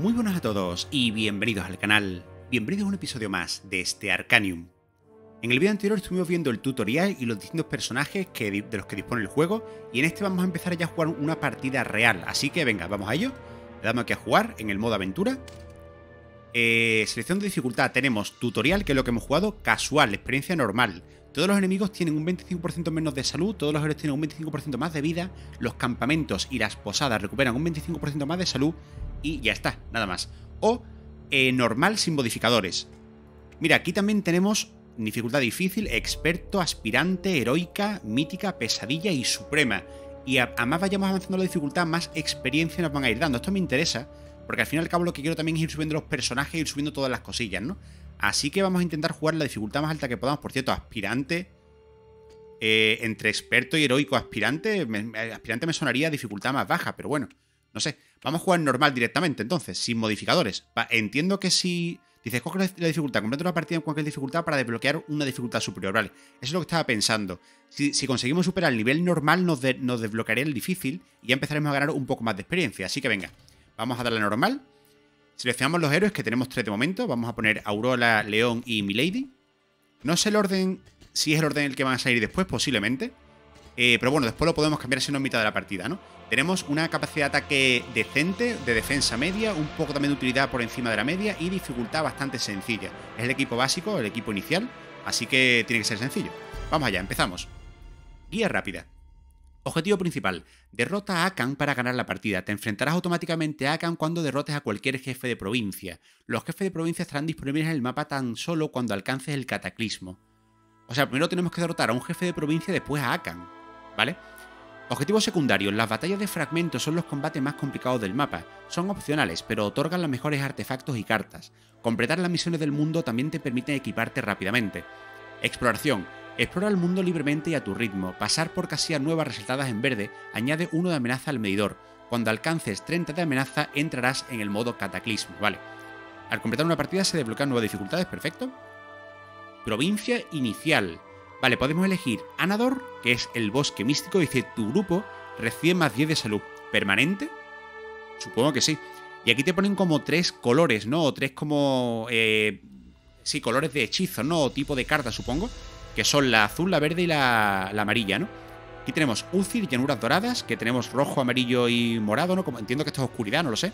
Muy buenas a todos y bienvenidos al canal. Bienvenidos a un episodio más de este Arcanium. En el vídeo anterior estuvimos viendo el tutorial y los distintos personajes de los que dispone el juego, y en este vamos a empezar ya a jugar una partida real, así que venga, vamos a ello. Le damos aquí a jugar en el modo aventura. Selección de dificultad, tenemos tutorial, que es lo que hemos jugado, casual, experiencia normal. Todos los enemigos tienen un 25% menos de salud, todos los héroes tienen un 25% más de vida, los campamentos y las posadas recuperan un 25% más de salud y ya está, nada más. O normal sin modificadores. Mira, aquí también tenemos dificultad difícil, experto, aspirante, heroica, mítica, pesadilla y suprema. Y a más vayamos avanzando la dificultad, más experiencia nos van a ir dando. Esto me interesa, porque al fin y al cabo lo que quiero también es ir subiendo los personajes, ir subiendo todas las cosillas, ¿no? Así que vamos a intentar jugar la dificultad más alta que podamos. Por cierto, aspirante, entre experto y heroico, aspirante me sonaría dificultad más baja, pero bueno, no sé. Vamos a jugar normal directamente, entonces, sin modificadores. Entiendo que si dices, coge la dificultad, completa una partida en cualquier dificultad para desbloquear una dificultad superior, vale. Eso es lo que estaba pensando. Si conseguimos superar el nivel normal, nos desbloquearía el difícil y ya empezaremos a ganar un poco más de experiencia. Así que venga, vamos a darle a normal. Seleccionamos los héroes, que tenemos 3 de momento. Vamos a poner Aurora, Leon y Milady. No sé el orden, si es el orden en el que van a salir después, posiblemente. Pero bueno, después lo podemos cambiar si no en mitad de la partida, ¿no? Tenemos una capacidad de ataque decente, de defensa media, un poco también de utilidad por encima de la media y dificultad bastante sencilla. Es el equipo básico, el equipo inicial, así que tiene que ser sencillo. Vamos allá, empezamos. Guía rápida. Objetivo principal. Derrota a Akhan para ganar la partida. Te enfrentarás automáticamente a Akhan cuando derrotes a cualquier jefe de provincia. Los jefes de provincia estarán disponibles en el mapa tan solo cuando alcances el cataclismo. O sea, primero tenemos que derrotar a un jefe de provincia, después a Akhan, ¿vale? Objetivos secundarios. Las batallas de fragmentos son los combates más complicados del mapa. Son opcionales, pero otorgan los mejores artefactos y cartas. Completar las misiones del mundo también te permite equiparte rápidamente. Exploración. Explora el mundo libremente y a tu ritmo. Pasar por casillas nuevas resaltadas en verde añade 1 de amenaza al medidor. Cuando alcances 30 de amenaza, entrarás en el modo cataclismo, ¿vale? Al completar una partida se desbloquean nuevas dificultades, perfecto. Provincia inicial. Vale, podemos elegir Anador, que es el bosque místico, dice tu grupo recibe más 10 de salud. ¿Permanente? Supongo que sí. Y aquí te ponen como 3 colores, ¿no? O 3 como... sí, colores de hechizos, ¿no? O tipo de carta, supongo. Que son la azul, la verde y la amarilla, ¿no? Aquí tenemos Ucir, llanuras doradas, que tenemos rojo, amarillo y morado, ¿no? Como, entiendo que esto es oscuridad, no lo sé.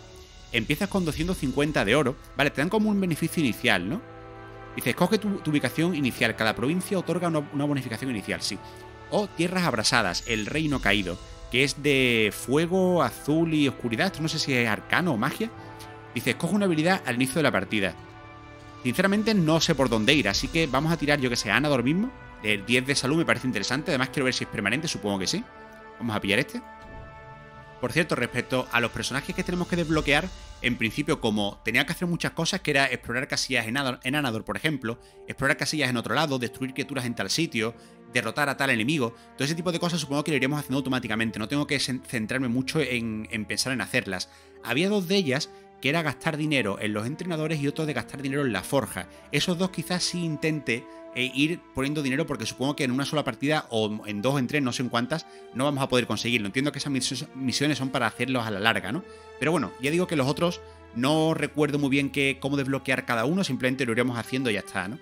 Empiezas con 250 de oro. Vale, te dan como un beneficio inicial, ¿no? Dice, escoge tu ubicación inicial. Cada provincia otorga una bonificación inicial, sí. O tierras abrasadas, el reino caído, que es de fuego, azul y oscuridad. Esto no sé si es arcano o magia. Dice, escoge una habilidad al inicio de la partida. Sinceramente no sé por dónde ir, así que vamos a tirar, yo que sé, a Anador mismo. El 10 de salud me parece interesante, además quiero ver si es permanente, supongo que sí. Vamos a pillar este. Por cierto, respecto a los personajes que tenemos que desbloquear, en principio, como tenía que hacer muchas cosas, que era explorar casillas en Anador, por ejemplo, explorar casillas en otro lado, destruir criaturas en tal sitio, derrotar a tal enemigo, todo ese tipo de cosas supongo que lo iremos haciendo automáticamente, no tengo que centrarme mucho en pensar en hacerlas. Había 2 de ellas, que era gastar dinero en los entrenadores y otro de gastar dinero en la forja. Esos 2 quizás sí intente ir poniendo dinero, porque supongo que en una sola partida o en 2 o en 3, no sé en cuántas, no vamos a poder conseguirlo. Entiendo que esas misiones son para hacerlos a la larga, ¿no? Pero bueno, ya digo que los otros no recuerdo muy bien cómo desbloquear cada uno, simplemente lo iremos haciendo y ya está, ¿no?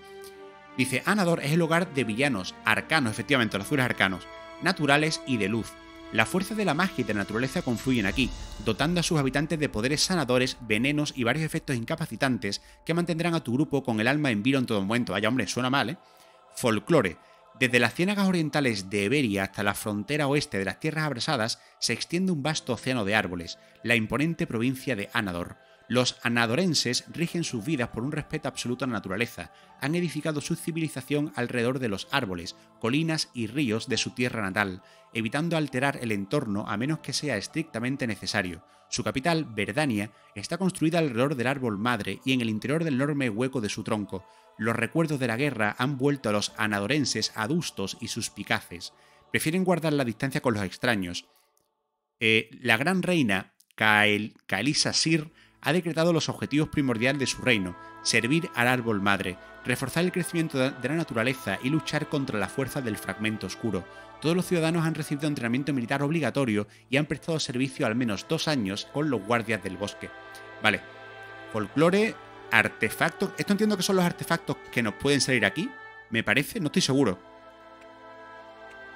Dice, Anador es el hogar de villanos, arcanos, efectivamente, los azules arcanos, naturales y de luz. La fuerza de la magia y de la naturaleza confluyen aquí, dotando a sus habitantes de poderes sanadores, venenos y varios efectos incapacitantes que mantendrán a tu grupo con el alma en vilo en todo momento. Vaya, hombre, suena mal, ¿eh? Folclore. Desde las ciénagas orientales de Eberia hasta la frontera oeste de las tierras abrasadas se extiende un vasto océano de árboles, la imponente provincia de Anador. Los anadorenses rigen sus vidas por un respeto absoluto a la naturaleza. Han edificado su civilización alrededor de los árboles, colinas y ríos de su tierra natal, evitando alterar el entorno a menos que sea estrictamente necesario. Su capital, Verdania, está construida alrededor del árbol madre y en el interior del enorme hueco de su tronco. Los recuerdos de la guerra han vuelto a los anadorenses adustos y suspicaces. Prefieren guardar la distancia con los extraños. La gran reina Kaelisa Sir ha decretado los objetivos primordiales de su reino: servir al árbol madre, reforzar el crecimiento de la naturaleza y luchar contra la fuerza del fragmento oscuro. Todos los ciudadanos han recibido entrenamiento militar obligatorio y han prestado servicio al menos 2 años con los guardias del bosque. Vale, folclore, artefactos. Esto entiendo que son los artefactos que nos pueden salir aquí, me parece, no estoy seguro.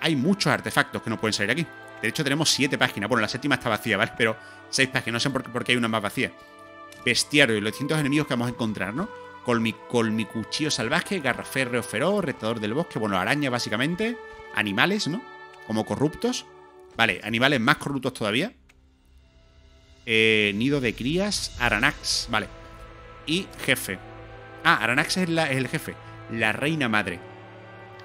Hay muchos artefactos que nos pueden salir aquí. De hecho tenemos 7 páginas. Bueno, la séptima está vacía, ¿vale? Pero 6 páginas, no sé por qué hay una más vacía. Bestiario y los distintos enemigos que vamos a encontrar, ¿no? Colmicuchillo salvaje, garraferreo feroz, retador del bosque, bueno, araña básicamente, animales, ¿no? Como corruptos. Vale, animales más corruptos todavía. Nido de crías, Aranax, vale. Y jefe. Ah, Aranax es el jefe, la reina madre.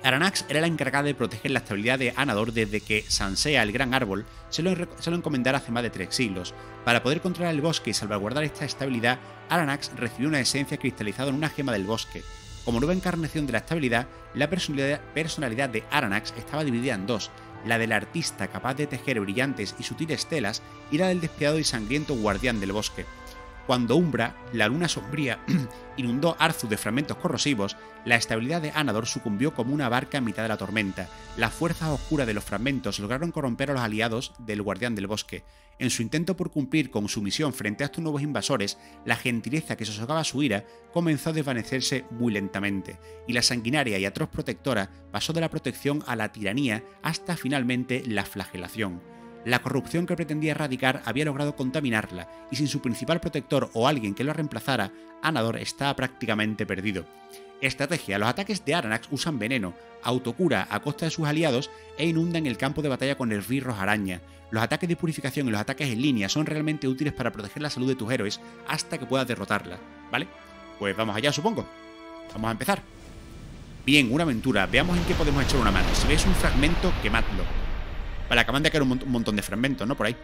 Aranax era la encargada de proteger la estabilidad de Anador desde que Sansea, el gran árbol, se lo encomendara hace más de 3 siglos. Para poder controlar el bosque y salvaguardar esta estabilidad, Aranax recibió una esencia cristalizada en una gema del bosque. Como nueva encarnación de la estabilidad, la personalidad de Aranax estaba dividida en dos: la del artista capaz de tejer brillantes y sutiles telas, y la del despiadado y sangriento guardián del bosque. Cuando Umbra, la luna sombría, inundó Arcú de fragmentos corrosivos, la estabilidad de Anador sucumbió como una barca en mitad de la tormenta. Las fuerzas oscuras de los fragmentos lograron corromper a los aliados del guardián del bosque. En su intento por cumplir con su misión frente a estos nuevos invasores, la gentileza que sosegaba su ira comenzó a desvanecerse muy lentamente, y la sanguinaria y atroz protectora pasó de la protección a la tiranía hasta finalmente la flagelación. La corrupción que pretendía erradicar había logrado contaminarla, y sin su principal protector o alguien que lo reemplazara, Anador estaba prácticamente perdido. Estrategia: los ataques de Aranax usan veneno, autocura a costa de sus aliados e inundan el campo de batalla con esbirros araña. Los ataques de purificación y los ataques en línea son realmente útiles para proteger la salud de tus héroes hasta que puedas derrotarla, ¿vale? Pues vamos allá, supongo. Vamos a empezar. Bien, una aventura. Veamos en qué podemos echar una mano. Si veis un fragmento, quemadlo. Vale, acaban de caer un montón de fragmentos, ¿no? Por ahí.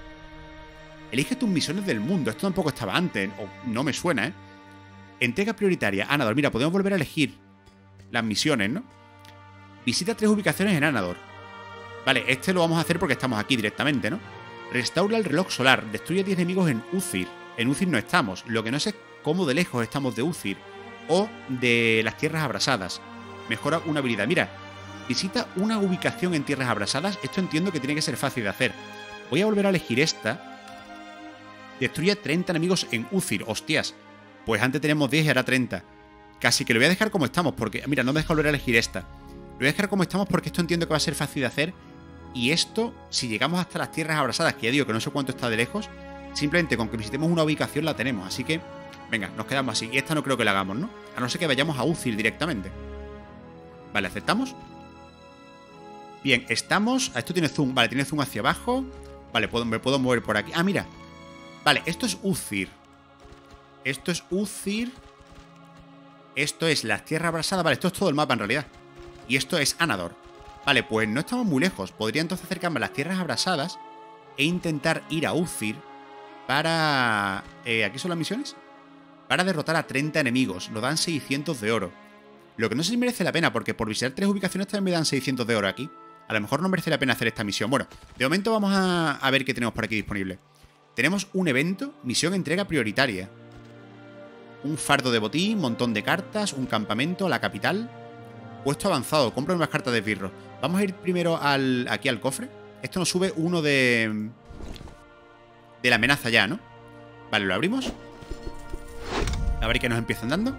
Elige tus misiones del mundo. Esto tampoco estaba antes. O no me suena, ¿eh? Entrega prioritaria. Anador. Mira, podemos volver a elegir las misiones, ¿no? Visita 3 ubicaciones en Anador. Vale, este lo vamos a hacer porque estamos aquí directamente, ¿no? Restaura el reloj solar. Destruye 10 enemigos en Ucir. En Ucir no estamos. Lo que no sé es cómo de lejos estamos de Ucir o de las tierras abrasadas. Mejora una habilidad. Mira. Visita una ubicación en tierras abrasadas. Esto entiendo que tiene que ser fácil de hacer. Voy a volver a elegir esta. Destruye 30 enemigos en Uzir. Hostias. Pues antes teníamos 10 y ahora 30. Casi que lo voy a dejar como estamos. Porque, mira, no me deja volver a elegir esta. Lo voy a dejar como estamos porque esto entiendo que va a ser fácil de hacer. Y esto, si llegamos hasta las tierras abrasadas, que ya digo que no sé cuánto está de lejos, simplemente con que visitemos una ubicación la tenemos. Así que, venga, nos quedamos así. Y esta no creo que la hagamos, ¿no? A no ser que vayamos a Uzir directamente. Vale, ¿aceptamos? Bien, estamos... Esto tiene zoom. Vale, tiene zoom hacia abajo. Vale, me puedo mover por aquí. Ah, mira. Vale, esto es Uzir. Esto es Uzir. Esto es la tierra abrasada. Vale, esto es todo el mapa en realidad. Y esto es Anador. Vale, pues no estamos muy lejos. Podría entonces acercarme a las tierras abrasadas e intentar ir a Uzir para... ¿Aquí son las misiones? Para derrotar a 30 enemigos. Nos dan 600 de oro. Lo que no sé si merece la pena, porque por visitar 3 ubicaciones también me dan 600 de oro aquí. A lo mejor no merece la pena hacer esta misión. Bueno, de momento vamos a ver qué tenemos por aquí disponible. Tenemos un evento, misión entrega prioritaria. Un fardo de botín, montón de cartas, un campamento, la capital. Puesto avanzado, compra unas cartas de esbirro. Vamos a ir primero aquí al cofre. Esto nos sube uno de la amenaza ya, ¿no? Vale, lo abrimos. A ver qué nos empiezan dando.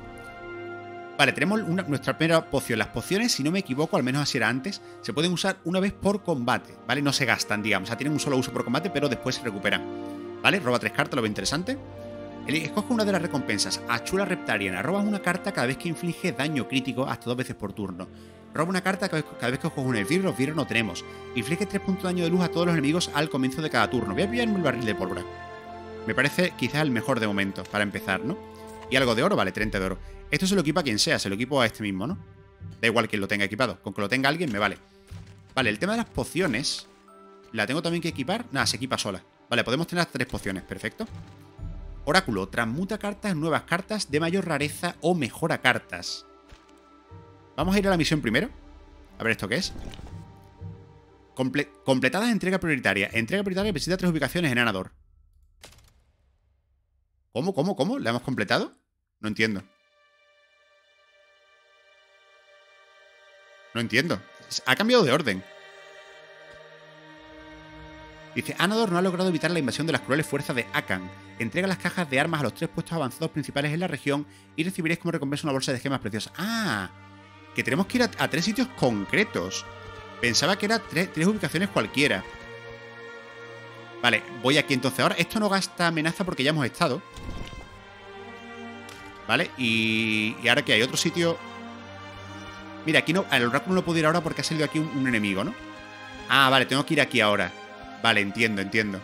Vale, tenemos nuestra primera poción. Las pociones, si no me equivoco, al menos así era antes, se pueden usar una vez por combate, ¿vale? No se gastan, digamos. O sea, tienen un solo uso por combate, pero después se recuperan. ¿Vale? Roba 3 cartas, lo veo interesante. Escoge una de las recompensas. Achula Reptariana. Robas una carta cada vez que infliges daño crítico hasta 2 veces por turno. Roba una carta cada vez que coges un esbirro. Los esbirros no tenemos. Inflige 3 puntos de daño de luz a todos los enemigos al comienzo de cada turno. Voy a pillarme el barril de pólvora. Me parece quizás el mejor de momento para empezar, ¿no? Y algo de oro, vale, 30 de oro. Esto se lo equipa a quien sea, se lo equipo a este mismo, ¿no? Da igual quien lo tenga equipado. Con que lo tenga alguien me vale. Vale, el tema de las pociones, ¿la tengo también que equipar? Nada, se equipa sola. Vale, podemos tener las 3 pociones, perfecto. Oráculo, transmuta cartas, nuevas cartas de mayor rareza o mejora cartas. Vamos a ir a la misión primero. A ver esto qué es. Completadas entrega prioritaria. Entrega prioritaria, visita 3 ubicaciones en Anador. ¿Cómo? ¿La hemos completado? No entiendo. Ha cambiado de orden. Dice, Anador no ha logrado evitar la invasión de las crueles fuerzas de Akhan. Entrega las cajas de armas a los 3 puestos avanzados principales en la región y recibiréis como recompensa una bolsa de gemas preciosas. ¡Ah! Que tenemos que ir a 3 sitios concretos. Pensaba que eran 3 ubicaciones cualquiera. Vale, voy aquí entonces ahora. Esto no gasta amenaza porque ya hemos estado. Vale, y ahora que hay otro sitio... Mira, aquí no... Al oráculo no puedo ir ahora porque ha salido aquí un enemigo, ¿no? Ah, vale, tengo que ir aquí ahora. Vale, entiendo, entiendo.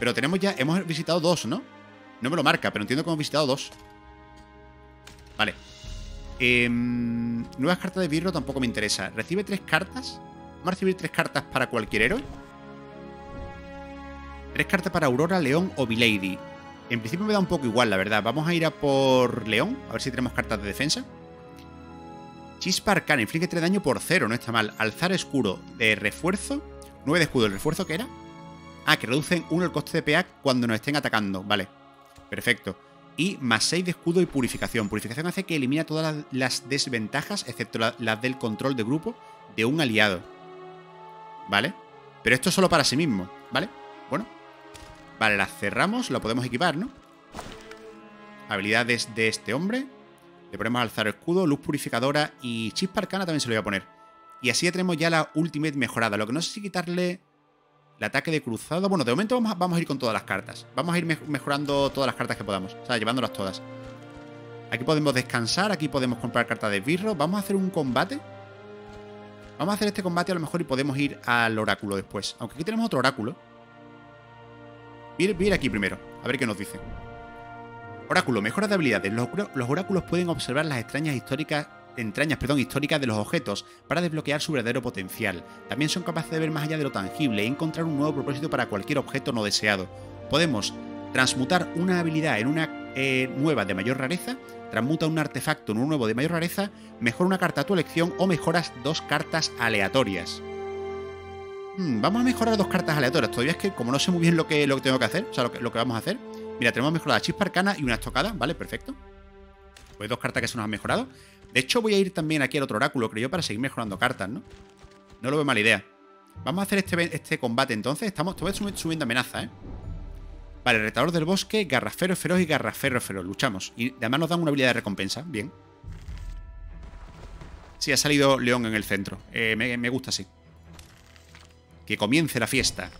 Pero tenemos ya... Hemos visitado 2, ¿no? No me lo marca, pero entiendo que hemos visitado 2. Vale. Nuevas cartas de birro tampoco me interesa. ¿Recibe 3 cartas? Vamos a recibir 3 cartas para cualquier héroe. 3 cartas para Aurora, León o Milady. En principio me da un poco igual, la verdad. Vamos a ir a por León, a ver si tenemos cartas de defensa. Chispa Arcana, inflige 3 daño por 0, no está mal. Alzar escuro de refuerzo, 9 de escudo, ¿el refuerzo qué era? Ah, que reducen 1 el coste de PA cuando nos estén atacando, vale. Perfecto. Y más 6 de escudo y purificación. Purificación hace que elimina todas las desventajas, excepto las del control de grupo, de un aliado. ¿Vale? Pero esto es solo para sí mismo, ¿vale? Bueno. Vale, las cerramos, la podemos equipar, ¿no? Habilidades de este hombre. Le ponemos alzar escudo, luz purificadora y chispa arcana también se lo voy a poner. Y así ya tenemos ya la ultimate mejorada. Lo que no sé si quitarle el ataque de cruzado. Bueno, de momento vamos a ir con todas las cartas. Vamos a ir mejorando todas las cartas que podamos. O sea, llevándolas todas. Aquí podemos descansar, aquí podemos comprar cartas de birro. Vamos a hacer un combate. Vamos a hacer este combate a lo mejor y podemos ir al oráculo después. Aunque aquí tenemos otro oráculo. Voy a ir aquí primero, a ver qué nos dice. Oráculo, mejora de habilidades. Los oráculos pueden observar las entrañas históricas de los objetos para desbloquear su verdadero potencial. También son capaces de ver más allá de lo tangible y encontrar un nuevo propósito para cualquier objeto no deseado. Podemos transmutar una habilidad en una nueva de mayor rareza, transmuta un artefacto en un nuevo de mayor rareza, mejora una carta a tu elección o mejoras 2 cartas aleatorias. Vamos a mejorar 2 cartas aleatorias. Todavía es que como no sé muy bien lo que tengo que hacer, o sea, lo que vamos a hacer. Mira, tenemos mejorada chispa arcana y una estocada. Vale, perfecto. Pues 2 cartas que se nos han mejorado. De hecho, voy a ir también aquí al otro oráculo, creo yo, para seguir mejorando cartas, ¿no? No lo veo mala idea. Vamos a hacer este combate entonces. Estamos todavía subiendo amenaza, ¿eh? Vale, retador del bosque, garrafero feroz y garrafero feroz. Luchamos. Y además nos dan una habilidad de recompensa. Bien. Sí, ha salido León en el centro. Me gusta así. Que comience la fiesta.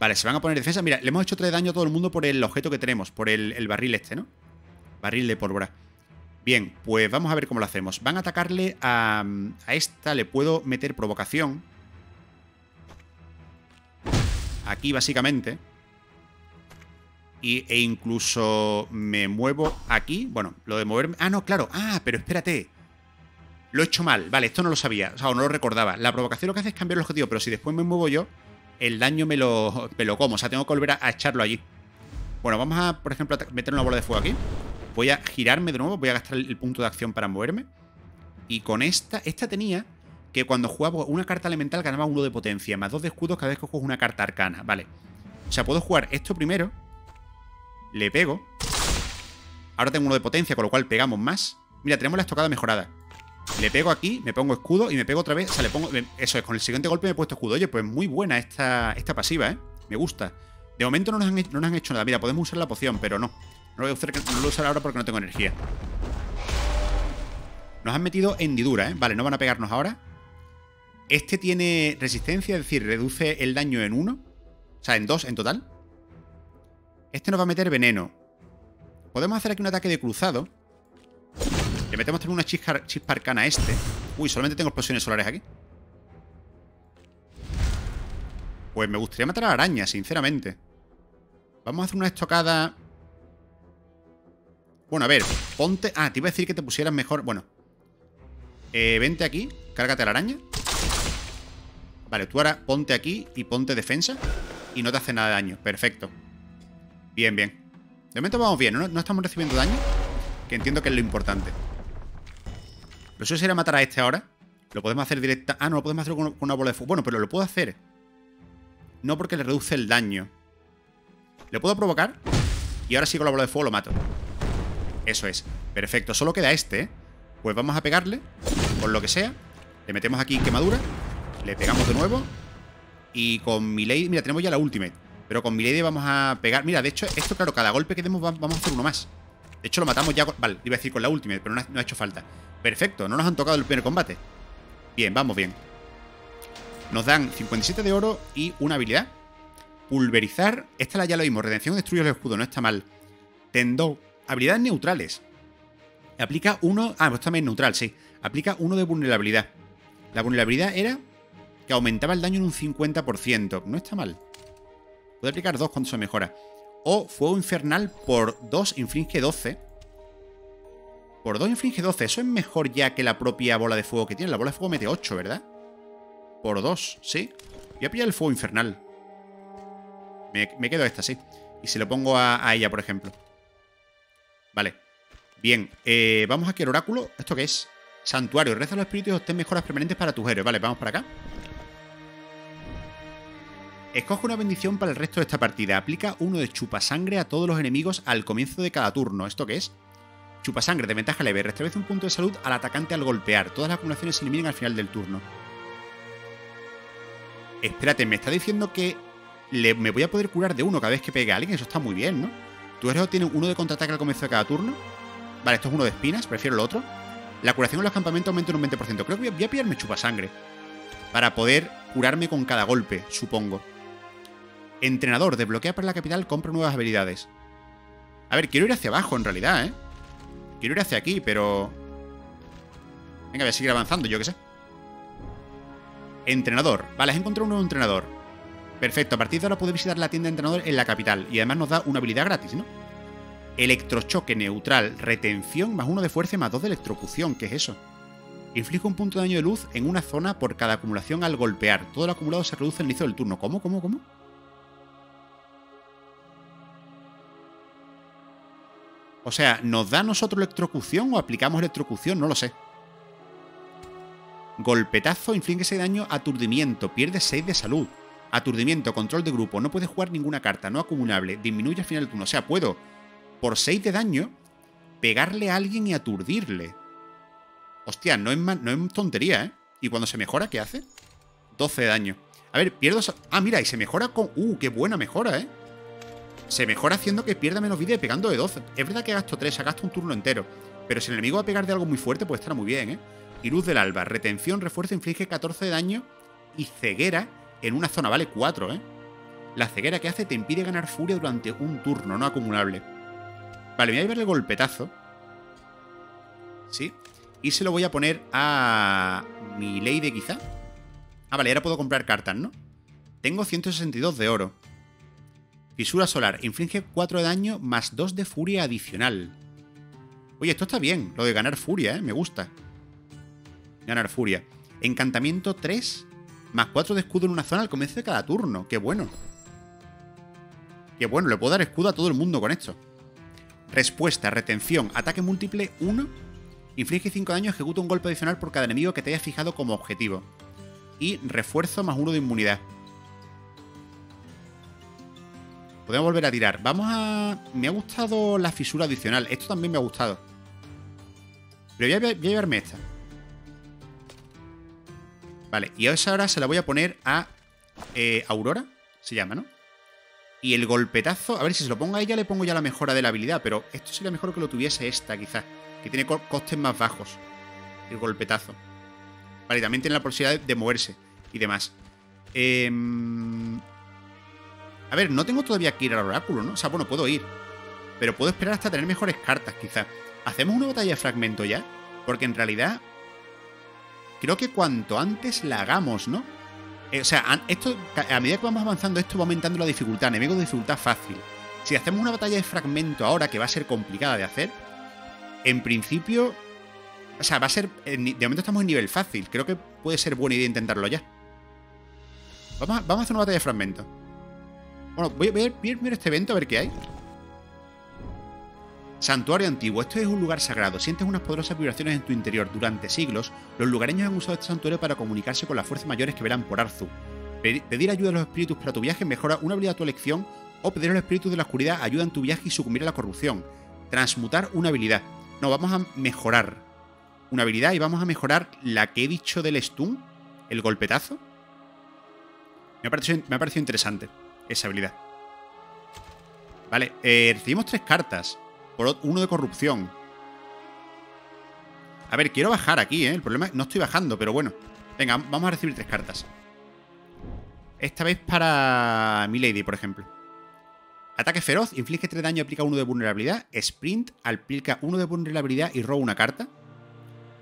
Vale, se van a poner defensa. Mira, le hemos hecho 3 daño a todo el mundo por el objeto que tenemos. Por el barril este, ¿no? Barril de pólvora. Bien, pues vamos a ver cómo lo hacemos. Van a atacarle a esta. Le puedo meter provocación. Aquí, básicamente. E incluso me muevo aquí. Bueno, lo de moverme... Ah, no, claro. Ah, pero espérate. Lo he hecho mal. Vale, esto no lo sabía. O sea, no lo recordaba. La provocación lo que hace es cambiar el objetivo. Pero si después me muevo yo, el daño me lo como. O sea, tengo que volver a echarlo allí. Bueno, vamos a, por ejemplo, meter una bola de fuego aquí. Voy a girarme de nuevo. Voy a gastar el punto de acción para moverme. Y con esta tenía que cuando jugaba una carta elemental ganaba 1 de potencia. Más 2 de escudos cada vez que juego una carta arcana. Vale. O sea, puedo jugar esto primero. Le pego. Ahora tengo 1 de potencia, con lo cual pegamos más. Mira, tenemos la estocada mejorada. Le pego aquí, me pongo escudo y me pego otra vez. O sea, le pongo... Eso es, con el siguiente golpe me he puesto escudo. Oye, pues muy buena esta pasiva, ¿eh? Me gusta. De momento no nos han hecho nada. Mira, podemos usar la poción, pero no. No lo voy a usar ahora porque no tengo energía. Nos han metido hendidura, ¿eh? Vale, no van a pegarnos ahora. Este tiene resistencia, es decir, reduce el daño en 1. O sea, en 2 en total. Este nos va a meter veneno. Podemos hacer aquí un ataque de cruzado. Le metemos también una chispa arcana a este. Uy, solamente tengo explosiones solares aquí. Pues me gustaría matar a la araña, sinceramente. Vamos a hacer una estocada. Bueno, a ver, ponte... Ah, te iba a decir que te pusieras mejor... Bueno. Vente aquí, cárgate a la araña. Vale, tú ahora ponte aquí y ponte defensa. Y no te hace nada de daño. Perfecto. Bien, bien. De momento vamos bien, no estamos recibiendo daño. Que entiendo que es lo importante. Lo suyo sería matar a este ahora. Lo podemos hacer directa... Ah, no, lo podemos hacer con una bola de fuego. Bueno, pero lo puedo hacer. No porque le reduce el daño. Le puedo provocar. Y ahora sí con la bola de fuego lo mato. Eso es. Perfecto. Solo queda este, ¿eh? Pues vamos a pegarle. Con lo que sea. Le metemos aquí quemadura. Le pegamos de nuevo. Y con Milady, mira, tenemos ya la ultimate. Pero con Milady vamos a pegar. Mira, de hecho, esto, claro, cada golpe que demos vamos a hacer uno más. De hecho, lo matamos ya. Vale, iba a decir con la ultimate, pero no ha hecho falta. Perfecto, no nos han tocado el primer combate. Bien, vamos bien. Nos dan 57 de oro y una habilidad. Pulverizar. Esta ya lo vimos. Redención destruye el escudo. No está mal. Tendó. Habilidades neutrales. Aplica uno... Ah, pues también neutral, sí. Aplica uno de vulnerabilidad. La vulnerabilidad era que aumentaba el daño en un 50%. No está mal. Puede aplicar 2 cuando se mejora. O fuego infernal por 2 inflige 12. Por 2 inflige 12. Eso es mejor ya que la propia bola de fuego que tiene. La bola de fuego mete 8, ¿verdad? Por 2, ¿sí? Voy a pillar el fuego infernal. Me quedo esta, sí. Y se lo pongo a ella, por ejemplo. Vale. Bien. Vamos aquí al oráculo. ¿Esto qué es? Santuario. Reza a los espíritus y obtén mejoras permanentes para tus héroes. Vale, vamos para acá. Escoge una bendición para el resto de esta partida. Aplica uno de chupasangre a todos los enemigos al comienzo de cada turno. ¿Esto qué es? Chupasangre de ventaja leve. Restablece un punto de salud al atacante al golpear. Todas las acumulaciones se eliminan al final del turno. Espérate, me está diciendo que me voy a poder curar de uno cada vez que pegue a alguien. Eso está muy bien, ¿no? Tu héroe tiene uno de contraataque al comienzo de cada turno. Vale, esto es uno de espinas, prefiero el otro. La curación en los campamentos aumenta en un 20%. Creo que voy a pillarme chupasangre para poder curarme con cada golpe, supongo. Entrenador, desbloquea para la capital, compra nuevas habilidades. A ver, quiero ir hacia abajo en realidad, ¿eh? Quiero ir hacia aquí, pero... Venga, voy a seguir avanzando, yo qué sé. Entrenador. Vale, has encontrado un nuevo entrenador. Perfecto, a partir de ahora puedes visitar la tienda de entrenador en la capital. Y además nos da una habilidad gratis, ¿no? Electrochoque neutral, retención, más 1 de fuerza, más 2 de electrocución. ¿Qué es eso? Inflige un punto de daño de luz en una zona por cada acumulación al golpear. Todo lo acumulado se reduce al inicio del turno. ¿Cómo? O sea, ¿nos da a nosotros electrocución o aplicamos electrocución? No lo sé. Golpetazo, inflige 6 de daño, aturdimiento, pierde 6 de salud. Aturdimiento, control de grupo, no puedes jugar ninguna carta, no acumulable, disminuye al final del turno. O sea, puedo, por 6 de daño, pegarle a alguien y aturdirle. Hostia, no es tontería, ¿eh? ¿Y cuando se mejora, qué hace? 12 de daño. A ver, pierdo... Ah, mira, y se mejora con... qué buena mejora, ¿eh? Se mejora haciendo que pierda menos vida y pegando de 12. Es verdad que gasto 3, gasto un turno entero. Pero si el enemigo va a pegar de algo muy fuerte, pues estará muy bien, ¿eh? Y luz del alba, retención, refuerzo, inflige 14 de daño y ceguera en una zona, vale 4, ¿eh? La ceguera que hace te impide ganar furia durante un turno, no acumulable. Vale, voy a llevarle el golpetazo. Sí. Y se lo voy a poner a Milady, quizá. Ah, vale, ahora puedo comprar cartas, ¿no? Tengo 162 de oro. Fisura solar, inflige 4 de daño más 2 de furia adicional. Oye, esto está bien, lo de ganar furia, ¿eh? Me gusta. Ganar furia. Encantamiento 3 más 4 de escudo en una zona al comienzo de cada turno. ¡Qué bueno! ¡Qué bueno! Le puedo dar escudo a todo el mundo con esto. Respuesta, retención, ataque múltiple 1. Inflige 5 daños, ejecuta un golpe adicional por cada enemigo que te hayas fijado como objetivo. Y refuerzo más 1 de inmunidad. Podemos volver a tirar. Vamos a... Me ha gustado la fisura adicional. Esto también me ha gustado. Pero voy a llevarme esta. Vale, y ahora se la voy a poner a Aurora, se llama, ¿no? Y el golpetazo, a ver si se lo pongo a ella, le pongo ya la mejora de la habilidad, pero esto sería mejor que lo tuviese esta, quizás, que tiene costes más bajos. El golpetazo. Vale, y también tiene la posibilidad de moverse y demás. A ver, no tengo todavía que ir al oráculo, ¿no? O sea, bueno, puedo ir, pero puedo esperar hasta tener mejores cartas, quizás. ¿Hacemos una batalla de fragmento ya? Porque en realidad... Creo que cuanto antes la hagamos, ¿no? O sea, esto, a medida que vamos avanzando, esto va aumentando la dificultad. Enemigos de dificultad fácil. Si hacemos una batalla de fragmento ahora, que va a ser complicada de hacer, en principio... O sea, va a ser... De momento estamos en nivel fácil. Creo que puede ser buena idea intentarlo ya. Vamos a hacer una batalla de fragmento. Bueno, voy a ver este evento a ver qué hay. Santuario antiguo. Esto es un lugar sagrado. Sientes unas poderosas vibraciones en tu interior. Durante siglos, los lugareños han usado este santuario para comunicarse con las fuerzas mayores que velan por Arzú. Pedir ayuda a los espíritus para tu viaje mejora una habilidad a tu elección, o pedir a los espíritus de la oscuridad ayuda en tu viaje y sucumbir a la corrupción. Transmutar una habilidad. No, vamos a mejorar una habilidad y vamos a mejorar la que he dicho del stun, el golpetazo. Me ha parecido interesante esa habilidad. Vale, recibimos 3 cartas por 1 de corrupción. A ver, quiero bajar aquí, ¿eh? El problema es que no estoy bajando, pero bueno. Venga, vamos a recibir 3 cartas. Esta vez para Milady, por ejemplo. Ataque feroz, inflige 3 daño, aplica 1 de vulnerabilidad. Sprint, aplica 1 de vulnerabilidad y roba 1 carta.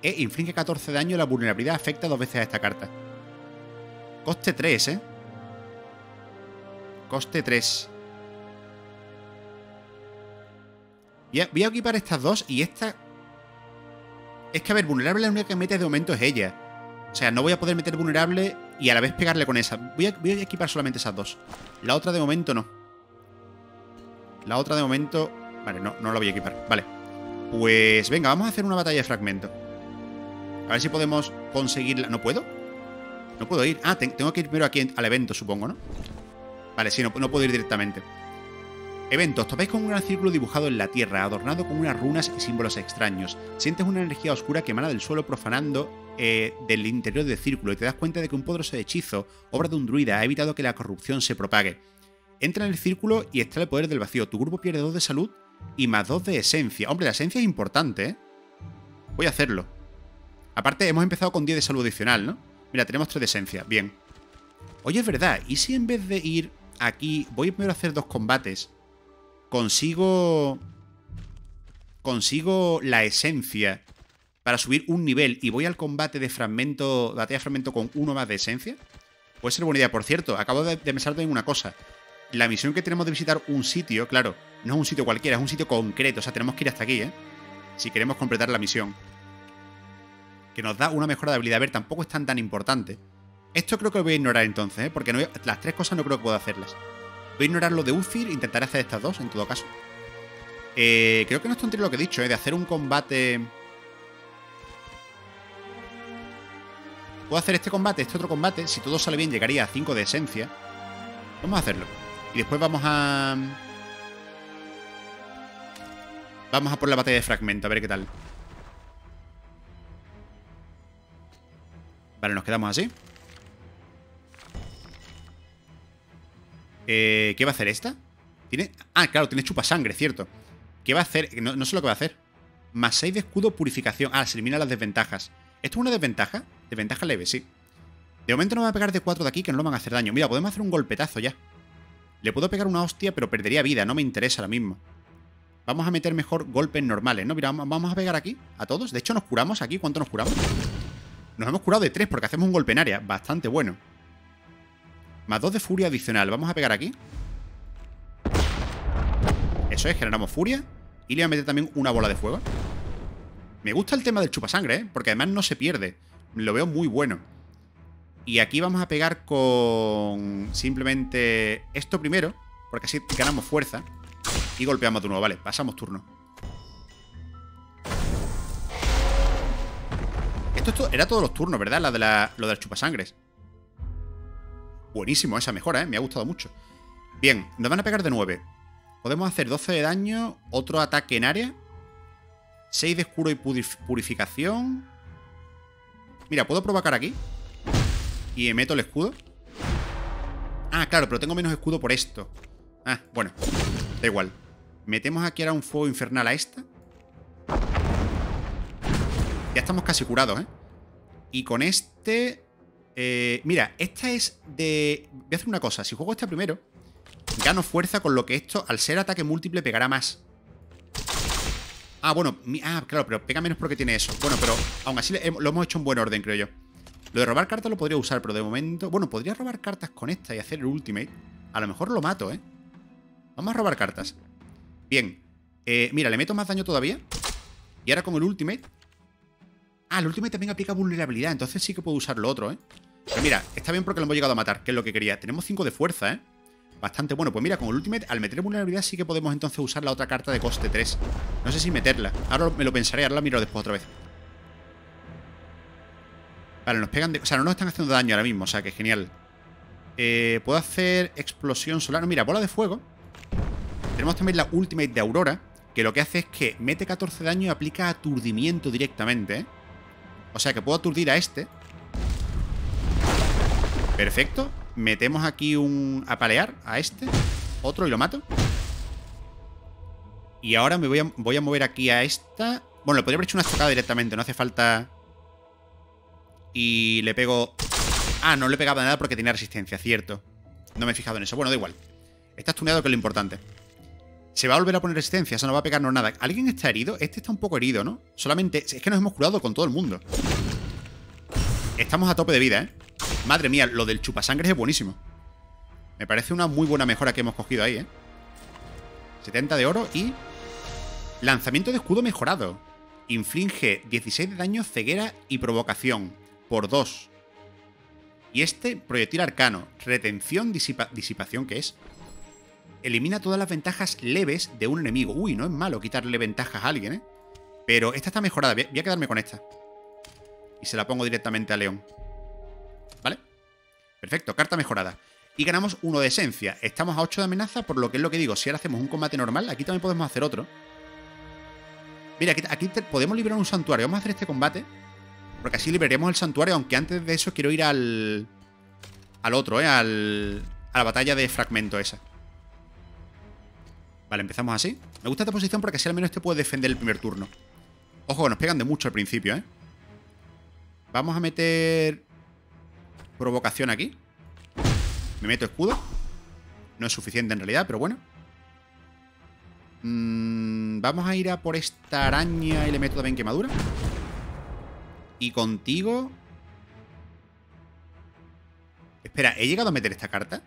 E inflige 14 daño, la vulnerabilidad afecta 2 veces a esta carta. Coste 3, ¿eh? Coste 3. Voy a equipar estas dos y esta... Es que, a ver, vulnerable la única que mete de momento es ella. O sea, no voy a poder meter vulnerable y a la vez pegarle con esa. Voy a equipar solamente esas dos. La otra de momento no. La otra de momento... Vale, no la voy a equipar. Vale. Pues venga, vamos a hacer una batalla de fragmento. A ver si podemos conseguirla... ¿No puedo? No puedo ir. Ah, tengo que ir primero aquí al evento, supongo, ¿no? Vale, sí, no puedo ir directamente. Eventos. Topáis con un gran círculo dibujado en la tierra, adornado con unas runas y símbolos extraños. Sientes una energía oscura que emana del suelo profanando del interior del círculo y te das cuenta de que un poderoso hechizo, obra de un druida, ha evitado que la corrupción se propague. Entra en el círculo y extrae el poder del vacío. Tu grupo pierde 2 de salud y más 2 de esencia. Hombre, la esencia es importante, ¿eh? Voy a hacerlo. Aparte, hemos empezado con 10 de salud adicional, ¿no? Mira, tenemos 3 de esencia. Bien. Oye, es verdad. ¿Y si en vez de ir aquí... Voy primero a hacer 2 combates... Consigo la esencia para subir un nivel y voy al combate de fragmento, batalla de fragmento con 1 más de esencia? Puede ser buena idea. Por cierto, acabo de pensar también una cosa. La misión que tenemos de visitar un sitio, claro, no es un sitio cualquiera, es un sitio concreto. O sea, tenemos que ir hasta aquí, ¿eh? Si queremos completar la misión. Que nos da una mejora de habilidad. A ver, tampoco es tan importante. Esto creo que lo voy a ignorar entonces, ¿eh? Porque no, las 3 cosas no creo que pueda hacerlas. Voy a ignorar lo de Ucir, intentaré hacer estas dos en todo caso. Creo que no es tontería lo que he dicho, de hacer un combate. Puedo hacer este combate, este otro combate. Si todo sale bien, llegaría a 5 de esencia. Vamos a hacerlo. Y después vamos a... Vamos a por la batalla de fragmento, a ver qué tal. Vale, nos quedamos así. ¿Qué va a hacer esta? ¿Tiene? Ah, claro, tiene chupasangre, cierto. ¿Qué va a hacer? No sé lo que va a hacer. Más 6 de escudo, purificación. Ah, se eliminan las desventajas. ¿Esto es una desventaja? Desventaja leve, sí. De momento no me va a pegar de 4 de aquí, que no lo van a hacer daño. Mira, podemos hacer un golpetazo ya. Le puedo pegar una hostia, pero perdería vida. No me interesa ahora mismo. Vamos a meter mejor golpes normales, ¿no? Mira, vamos a pegar aquí a todos. De hecho, nos curamos aquí. ¿Cuánto nos curamos? Nos hemos curado de 3 porque hacemos un golpe en área. Bastante bueno. Más 2 de furia adicional. Vamos a pegar aquí. Eso es, generamos furia. Y le voy a meter también una bola de fuego. Me gusta el tema del chupasangre, ¿eh? Porque además no se pierde. Lo veo muy bueno. Y aquí vamos a pegar con... Simplemente esto primero. Porque así ganamos fuerza. Y golpeamos de nuevo. Vale, pasamos turno. Esto era todos los turnos, ¿verdad? Lo de los chupasangres. Buenísimo esa mejora, ¿eh? Me ha gustado mucho. Bien, nos van a pegar de 9. Podemos hacer 12 de daño. Otro ataque en área. 6 de escuro y purificación. Mira, puedo provocar aquí. Y meto el escudo. Ah, claro, pero tengo menos escudo por esto. Ah, bueno, da igual. Metemos aquí ahora un fuego infernal a esta. Ya estamos casi curados, ¿eh? Y con este... mira, esta es de... Voy a hacer una cosa, si juego esta primero gano fuerza, con lo que esto, al ser ataque múltiple, pegará más. Ah, bueno, claro, pero pega menos porque tiene eso. Bueno, pero aún así lo hemos hecho en buen orden, creo yo. Lo de robar cartas lo podría usar, pero de momento... Bueno, podría robar cartas con esta y hacer el ultimate. A lo mejor lo mato, ¿eh? Vamos a robar cartas. Bien, mira, le meto más daño todavía. Y ahora con el ultimate... Ah, el último también aplica vulnerabilidad. Entonces sí que puedo usar lo otro, ¿eh? Pero mira, está bien porque lo hemos llegado a matar, que es lo que quería. Tenemos 5 de fuerza, ¿eh? Bastante bueno. Pues mira, con el ultimate, al meter vulnerabilidad sí que podemos entonces usar la otra carta de coste 3. No sé si meterla. Ahora me lo pensaré, ahora la miro después otra vez. Vale, nos pegan de... O sea, no nos están haciendo daño ahora mismo, o sea, que genial. Puedo hacer explosión solar. No, mira, bola de fuego. Tenemos también la ultimate de Aurora, que lo que hace es que mete 14 daño y aplica aturdimiento directamente, ¿eh? O sea que puedo aturdir a este. Perfecto. Metemos aquí un apalear a este. Otro y lo mato. Y ahora me voy a mover aquí a esta. Bueno, le podría haber hecho una estocada directamente. No hace falta. Y le pego... Ah, no le pegaba nada porque tenía resistencia, cierto. No me he fijado en eso. Bueno, da igual. Está tuneado, que es lo importante. Se va a volver a poner resistencia, eso no va a pegarnos nada. ¿Alguien está herido? Este está un poco herido, ¿no? Solamente... Es que nos hemos curado con todo el mundo. Estamos a tope de vida, ¿eh? Madre mía, lo del chupasangre es buenísimo. Me parece una muy buena mejora que hemos cogido ahí, ¿eh? 70 de oro y... Lanzamiento de escudo mejorado. Inflige 16 de daño, ceguera y provocación. Por 2. Y este, proyectil arcano. Retención, disipación, ¿qué es? Elimina todas las ventajas leves de un enemigo. Uy, no es malo quitarle ventajas a alguien, ¿eh? Pero esta está mejorada. Voy a quedarme con esta. Y se la pongo directamente a León. ¿Vale? Perfecto, carta mejorada. Y ganamos 1 de esencia. Estamos a 8 de amenaza, por lo que es lo que digo. Si ahora hacemos un combate normal, aquí también podemos hacer otro. Mira, aquí podemos liberar un santuario. Vamos a hacer este combate. Porque así liberaremos el santuario. Aunque antes de eso quiero ir al otro, ¿eh? A la batalla de fragmento esa. Vale, empezamos así. Me gusta esta posición porque así al menos este puede defender el primer turno. Ojo, nos pegan de mucho al principio, ¿eh? Vamos a meter... provocación aquí. Me meto escudo. No es suficiente en realidad, pero bueno. Vamos a ir a por esta araña y le meto también quemadura. Y contigo... Espera, ¿he llegado a meter esta carta?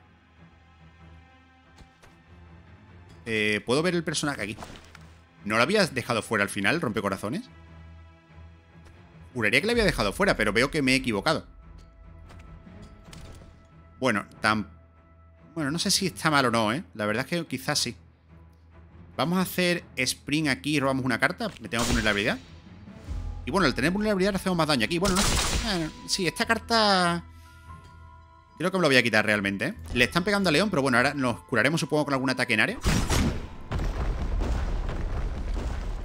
Puedo ver el personaje aquí. ¿No lo habías dejado fuera al final, rompecorazones? Juraría que lo había dejado fuera, pero veo que me he equivocado. Bueno, bueno, no sé si está mal o no, ¿eh? La verdad es que quizás sí. Vamos a hacer sprint aquí y robamos una carta. Me tengo vulnerabilidad. Y bueno, al tener vulnerabilidad hacemos más daño aquí. Bueno, no. Sí, esta carta... Creo que me lo voy a quitar realmente, ¿eh? Le están pegando a León, pero bueno, ahora nos curaremos supongo con algún ataque en área.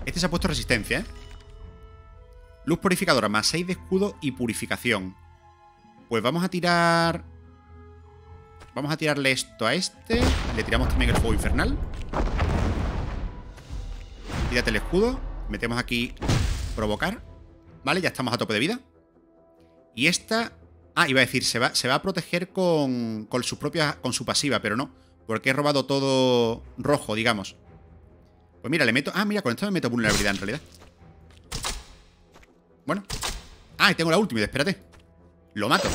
Este se ha puesto resistencia, ¿eh? Luz purificadora, más 6 de escudo y purificación. Pues vamos a tirar... Vamos a tirarle esto a este. Le tiramos también el fuego infernal. Tírate el escudo. Metemos aquí provocar. Vale, ya estamos a tope de vida. Y esta... Ah, iba a decir, se va a proteger con su pasiva, pero no, porque he robado todo rojo, digamos. Pues mira, le meto... Ah, mira, con esto me meto vulnerabilidad en realidad. Bueno. Ah, y tengo la última, espérate. Lo mato.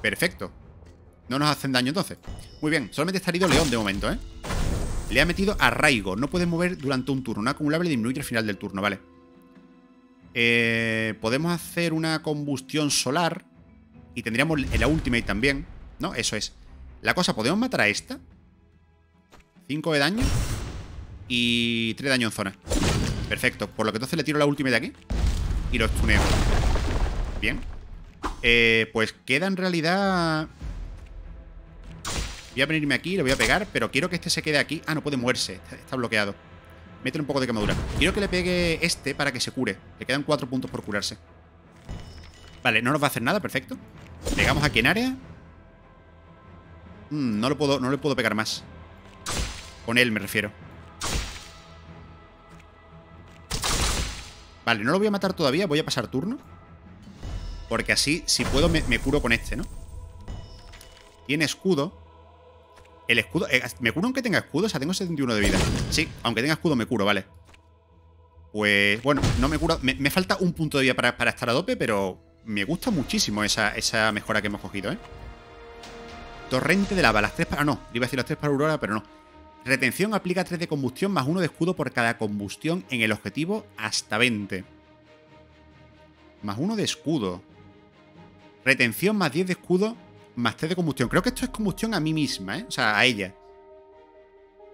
Perfecto. No nos hacen daño entonces. Muy bien, solamente está herido León de momento, ¿eh? Le ha metido arraigo. No puedes mover durante un turno. No acumulable disminuye al final del turno, vale. Podemos hacer una combustión solar. Y tendríamos el ultimate también, ¿no? Eso es. La cosa, ¿podemos matar a esta? 5 de daño. Y 3 de daño en zona. Perfecto. Por lo que entonces le tiro la ultimate de aquí. Y los tuneo. Bien. Pues queda en realidad... Voy a venirme aquí, lo voy a pegar, pero quiero que este se quede aquí. Ah, no puede moverse. Está bloqueado. Métele un poco de quemadura. Quiero que le pegue este para que se cure. Le quedan 4 puntos por curarse. Vale, no nos va a hacer nada, perfecto. Pegamos aquí en área. No le puedo pegar más. Con él me refiero. Vale, no lo voy a matar todavía. Voy a pasar turno. Porque así, si puedo, me curo con este, ¿no? Tiene escudo. El escudo... ¿Me curo aunque tenga escudo? O sea, tengo 71 de vida. Sí, aunque tenga escudo me curo, vale. Pues, bueno, no me curo... Me falta un punto de vida para estar a dope, pero... Me gusta muchísimo esa mejora que hemos cogido, ¿eh? Torrente de lava, las 3 para... No, iba a decir las 3 para Aurora, pero no. Retención aplica 3 de combustión más 1 de escudo por cada combustión en el objetivo hasta 20. Más 1 de escudo. Retención más 10 de escudo más 3 de combustión. Creo que esto es combustión a mí misma, ¿eh? O sea, a ella.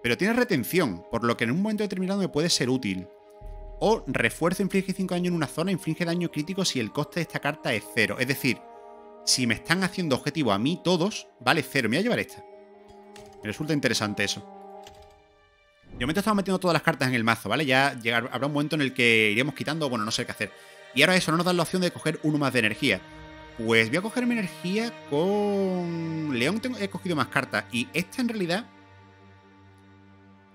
Pero tiene retención, por lo que en un momento determinado me puede ser útil. O refuerzo, inflige 5 daño en una zona, inflige daño crítico si el coste de esta carta es 0. Es decir, si me están haciendo objetivo a mí todos, vale 0. Me voy a llevar esta. Me resulta interesante eso. De momento estamos metiendo todas las cartas en el mazo, ¿vale? Ya habrá un momento en el que iremos quitando, bueno, no sé qué hacer. Y ahora eso, no nos dan la opción de coger uno más de energía. Pues voy a coger mi energía con... León he cogido más cartas. Y esta en realidad...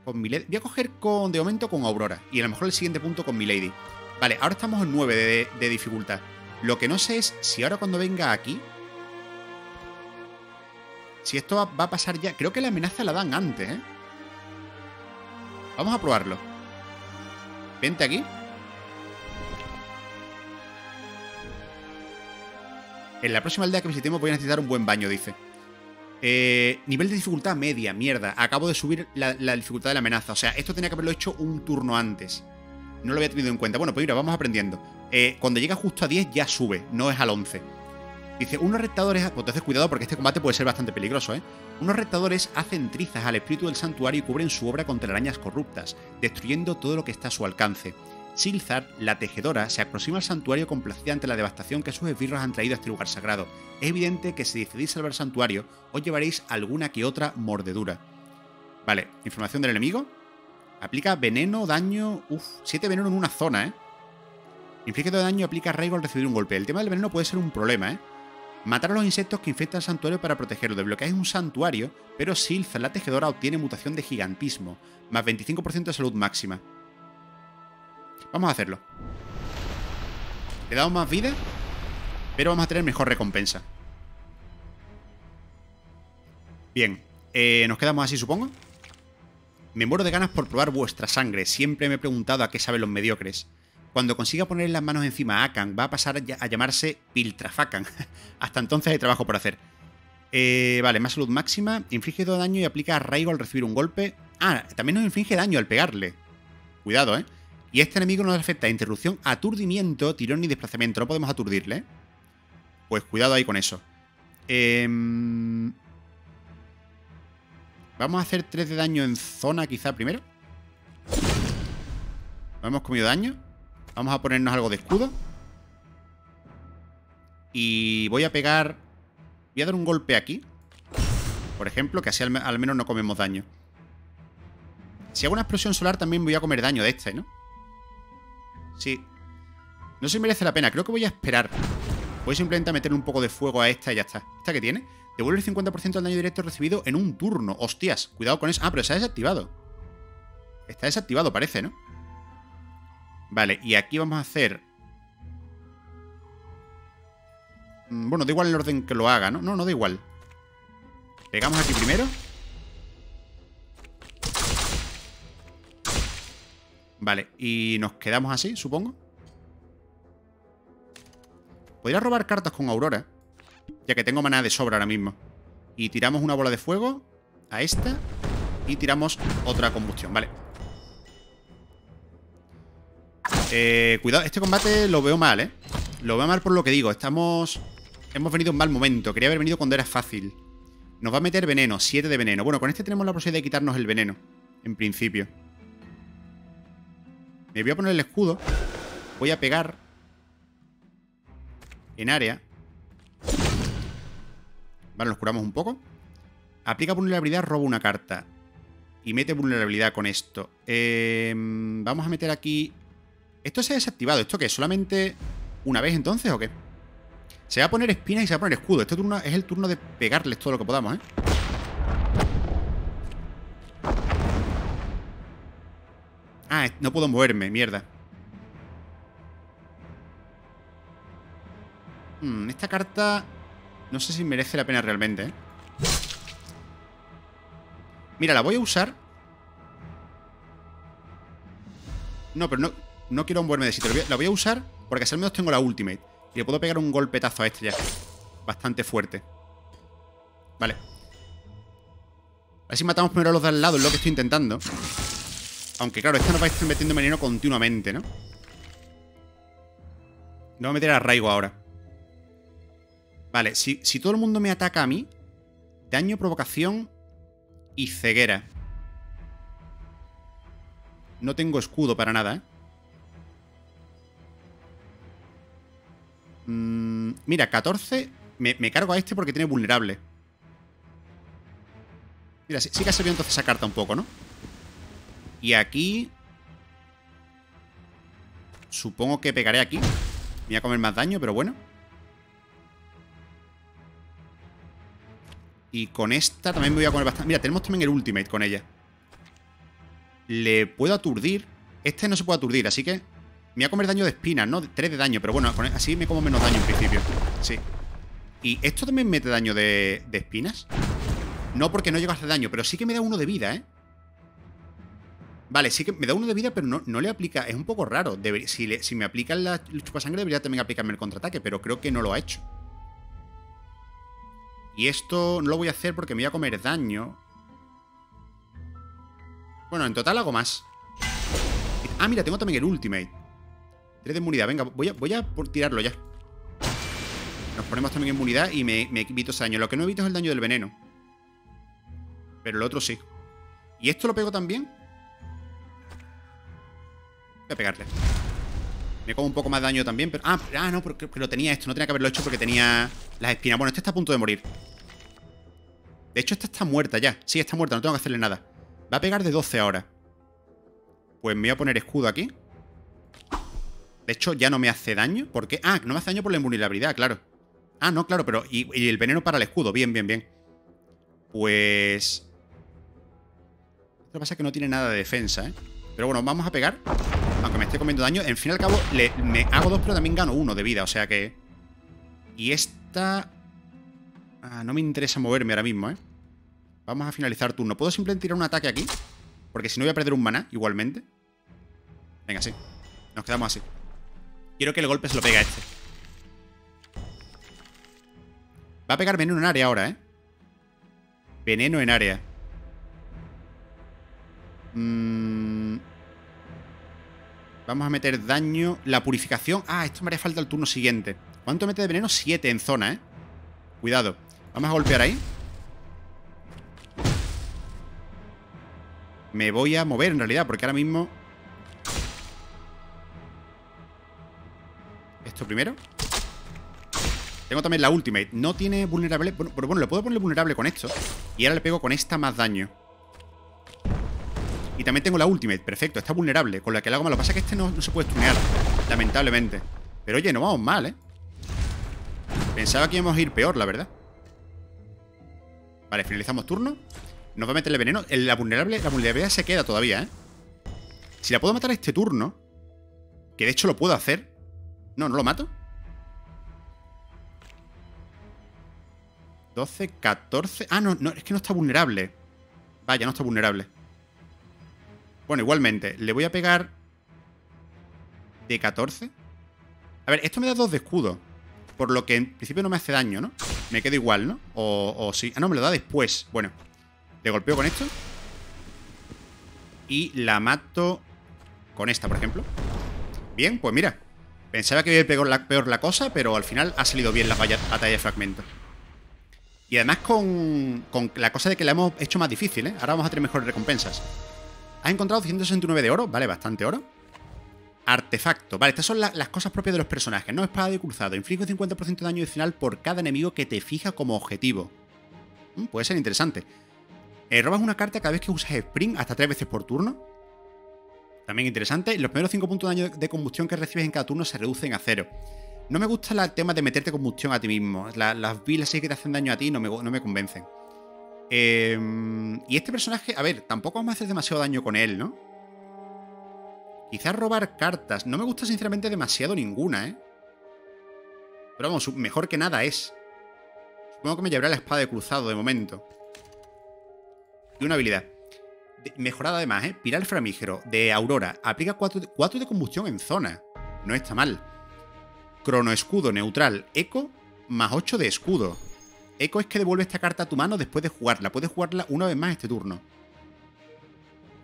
Con Milady. Voy a coger con, de momento con Aurora. Y a lo mejor el siguiente punto con Milady. Vale, ahora estamos en 9 de dificultad. Lo que no sé es si ahora cuando venga aquí... Si esto va a pasar ya... Creo que la amenaza la dan antes, ¿eh? Vamos a probarlo. Vente aquí. En la próxima aldea que visitemos voy a necesitar un buen baño, dice. Nivel de dificultad media, mierda. Acabo de subir la dificultad de la amenaza. O sea, esto tenía que haberlo hecho un turno antes. No lo había tenido en cuenta. Bueno, pues mira, vamos aprendiendo. Cuando llega justo a 10 ya sube, no es al 11. Dice, unos retadores... Pues entonces cuidado porque este combate puede ser bastante peligroso, ¿eh? Unos retadores hacen trizas al espíritu del santuario y cubren su obra con telarañas corruptas, destruyendo todo lo que está a su alcance. Silzar, la tejedora, se aproxima al santuario complacida ante la devastación que sus esbirros han traído a este lugar sagrado. Es evidente que si decidís salvar el santuario, os llevaréis alguna que otra mordedura. Vale, información del enemigo. Aplica veneno, daño... 7 veneno en una zona, ¿eh? Inflige todo daño y aplica arraigo al recibir un golpe. El tema del veneno puede ser un problema, ¿eh? Matar a los insectos que infectan el santuario para protegerlo. Desbloqueáis un santuario, pero Silzar, la tejedora, obtiene mutación de gigantismo. Más 25% de salud máxima. Vamos a hacerlo. Le damos más vida, pero vamos a tener mejor recompensa. Bien, nos quedamos así, supongo. Me muero de ganas por probar vuestra sangre. Siempre me he preguntado a qué saben los mediocres. Cuando consiga poner las manos encima a Akhan, va a pasar a llamarse Piltrafakan. Hasta entonces hay trabajo por hacer. Vale, más salud máxima. Inflige 2 daño y aplica arraigo al recibir un golpe. Ah, también nos inflige daño al pegarle. Cuidado, ¿eh? Y este enemigo nos afecta interrupción, aturdimiento, tirón y desplazamiento. No podemos aturdirle. Pues cuidado ahí con eso. Vamos a hacer 3 de daño en zona quizá primero. No hemos comido daño. Vamos a ponernos algo de escudo. Y voy a pegar... Voy a dar un golpe aquí. Por ejemplo, que así al menos no comemos daño. Si hago una explosión solar también voy a comer daño de este, ¿no? Sí. No se merece la pena. Creo que voy a esperar. Voy simplemente a meterle un poco de fuego a esta y ya está. ¿Esta qué tiene? Devuelve el 50% del daño directo recibido en un turno. Hostias, cuidado con eso. Ah, pero se ha desactivado. Está desactivado, parece, ¿no? Vale, y aquí vamos a hacer... Bueno, da igual el orden que lo haga, ¿no? No, no da igual. Pegamos aquí primero. Vale, y nos quedamos así, supongo. Podría robar cartas con Aurora, ya que tengo maná de sobra ahora mismo. Y tiramos una bola de fuego a esta y tiramos otra combustión, vale. Cuidado, este combate lo veo mal, ¿eh? Lo veo mal por lo que digo. Hemos venido en mal momento. Quería haber venido cuando era fácil. Nos va a meter veneno, 7 de veneno. Bueno, con este tenemos la posibilidad de quitarnos el veneno, en principio. Me voy a poner el escudo. Voy a pegar en área. Vale, nos curamos un poco. Aplica vulnerabilidad, roba una carta. Y mete vulnerabilidad con esto. Vamos a meter aquí... Esto se ha desactivado. ¿Esto qué? ¿Solamente una vez entonces o qué? Se va a poner espinas y se va a poner escudo. Este turno es el turno de pegarles todo lo que podamos, ¿eh? Ah, no puedo moverme, mierda. Esta carta... No sé si merece la pena realmente, ¿eh? Mira, la voy a usar. No, pero no quiero moverme de sitio. La voy a usar porque al menos tengo la ultimate. Y le puedo pegar un golpetazo a este ya. Bastante fuerte. Vale. A ver si matamos primero a los de al lado. Es lo que estoy intentando. Aunque claro, esta nos va a estar metiendo veneno continuamente, ¿no? No voy a meter arraigo ahora. Vale, si todo el mundo me ataca a mí. Daño, provocación y ceguera. No tengo escudo para nada, ¿eh? Mira, 14. Me cargo a este porque tiene vulnerable. Mira, sí que ha servido entonces esa carta un poco, ¿no? Y aquí... Supongo que pegaré aquí. Me voy a comer más daño, pero bueno. Y con esta también me voy a poner bastante... Mira, tenemos también el Ultimate con ella. Le puedo aturdir. Este no se puede aturdir, así que... Me voy a comer daño de espinas, ¿no? 3 de daño, pero bueno, así me como menos daño en principio. Sí. ¿Y esto también mete daño de espinas? No, porque no llega a hacer daño, pero sí que me da uno de vida, ¿eh? Vale, sí que me da uno de vida, pero no le aplica... Es un poco raro. Si me aplican la chupasangre, debería también aplicarme el contraataque, pero creo que no lo ha hecho. Y esto no lo voy a hacer porque me voy a comer daño. Bueno, en total hago más. Ah, mira, tengo también el Ultimate. 3 de inmunidad, venga, voy a tirarlo ya. Nos ponemos también inmunidad y me evito ese daño. Lo que no evito es el daño del veneno, pero el otro sí. ¿Y esto lo pego también? Voy a pegarle. Me como un poco más daño también, pero... Ah, no, porque lo tenía esto. No tenía que haberlo hecho porque tenía las espinas. Bueno, este está a punto de morir. De hecho, esta está muerta ya. Sí, está muerta, no tengo que hacerle nada. Va a pegar de 12 ahora. Pues me voy a poner escudo aquí. De hecho, ya no me hace daño. ¿Por qué? Ah, no me hace daño por la invulnerabilidad, claro. Ah, no, claro, pero... Y el veneno para el escudo. Bien, bien, bien. Pues... Lo que pasa es que no tiene nada de defensa, ¿eh? Pero bueno, vamos a pegar. Aunque me esté comiendo daño. En fin y al cabo, me hago 2, pero también gano 1 de vida. O sea que... Y esta... Ah, no me interesa moverme ahora mismo, ¿eh? Vamos a finalizar turno. ¿Puedo simplemente tirar un ataque aquí? Porque si no voy a perder un maná, igualmente. Venga, sí. Nos quedamos así. Quiero que el golpe se lo pegue a este. Va a pegar veneno en área ahora, ¿eh? Veneno en área. Vamos a meter daño. La purificación. Ah, esto me haría falta el turno siguiente. ¿Cuánto mete de veneno? 7 en zona, ¿eh? Cuidado. Vamos a golpear ahí. Me voy a mover en realidad, porque ahora mismo... Esto primero. Tengo también la Ultimate. No tiene vulnerable... Pero bueno, le puedo poner vulnerable con esto. Y ahora le pego con esta más daño. Y también tengo la Ultimate. Perfecto, está vulnerable. Con la que le hago mal. Lo que pasa es que este no se puede stunear, lamentablemente. Pero oye, no vamos mal, ¿eh? Pensaba que íbamos a ir peor, la verdad. Vale, finalizamos turno. Nos va a meterle veneno. La vulnerabilidad se queda todavía, ¿eh? Si la puedo matar este turno, que de hecho lo puedo hacer... No, no lo mato. 12, 14... Ah, no, es que no está vulnerable. Vaya, no está vulnerable. Bueno, igualmente, le voy a pegar... De 14. A ver, esto me da 2 de escudo. Por lo que en principio no me hace daño, ¿no? Me quedo igual, ¿no? O sí... Ah, no, me lo da después. Bueno, le golpeo con esto. Y la mato con esta, por ejemplo. Bien, pues mira... Pensaba que iba a ir peor la cosa, pero al final ha salido bien la batalla de fragmentos. Y además con la cosa de que la hemos hecho más difícil, ¿eh? Ahora vamos a tener mejores recompensas. Has encontrado 169 de oro, vale, bastante oro. Artefacto, vale, estas son las cosas propias de los personajes, ¿no? Espada de cruzado, inflige un 50% de daño adicional por cada enemigo que te fija como objetivo. Puede ser interesante. Robas una carta cada vez que usas sprint, hasta 3 veces por turno. También interesante. Los primeros 5 puntos de daño de combustión que recibes en cada turno se reducen a 0. No me gusta el tema de meterte combustión a ti mismo. Las vilas que te hacen daño a ti no me convencen. Y este personaje, a ver, tampoco vamos a hacer demasiado daño con él, ¿no? Quizás robar cartas. No me gusta sinceramente demasiado ninguna, ¿eh? Pero vamos, mejor que nada es. Supongo que me llevará la espada de cruzado de momento. Y una habilidad. Mejorada además, ¿eh? Pilar flamígero de Aurora. Aplica 4 de combustión en zona. No está mal. Cronoescudo neutral. Eco más 8 de escudo. Eco es que devuelve esta carta a tu mano después de jugarla. Puedes jugarla una vez más este turno.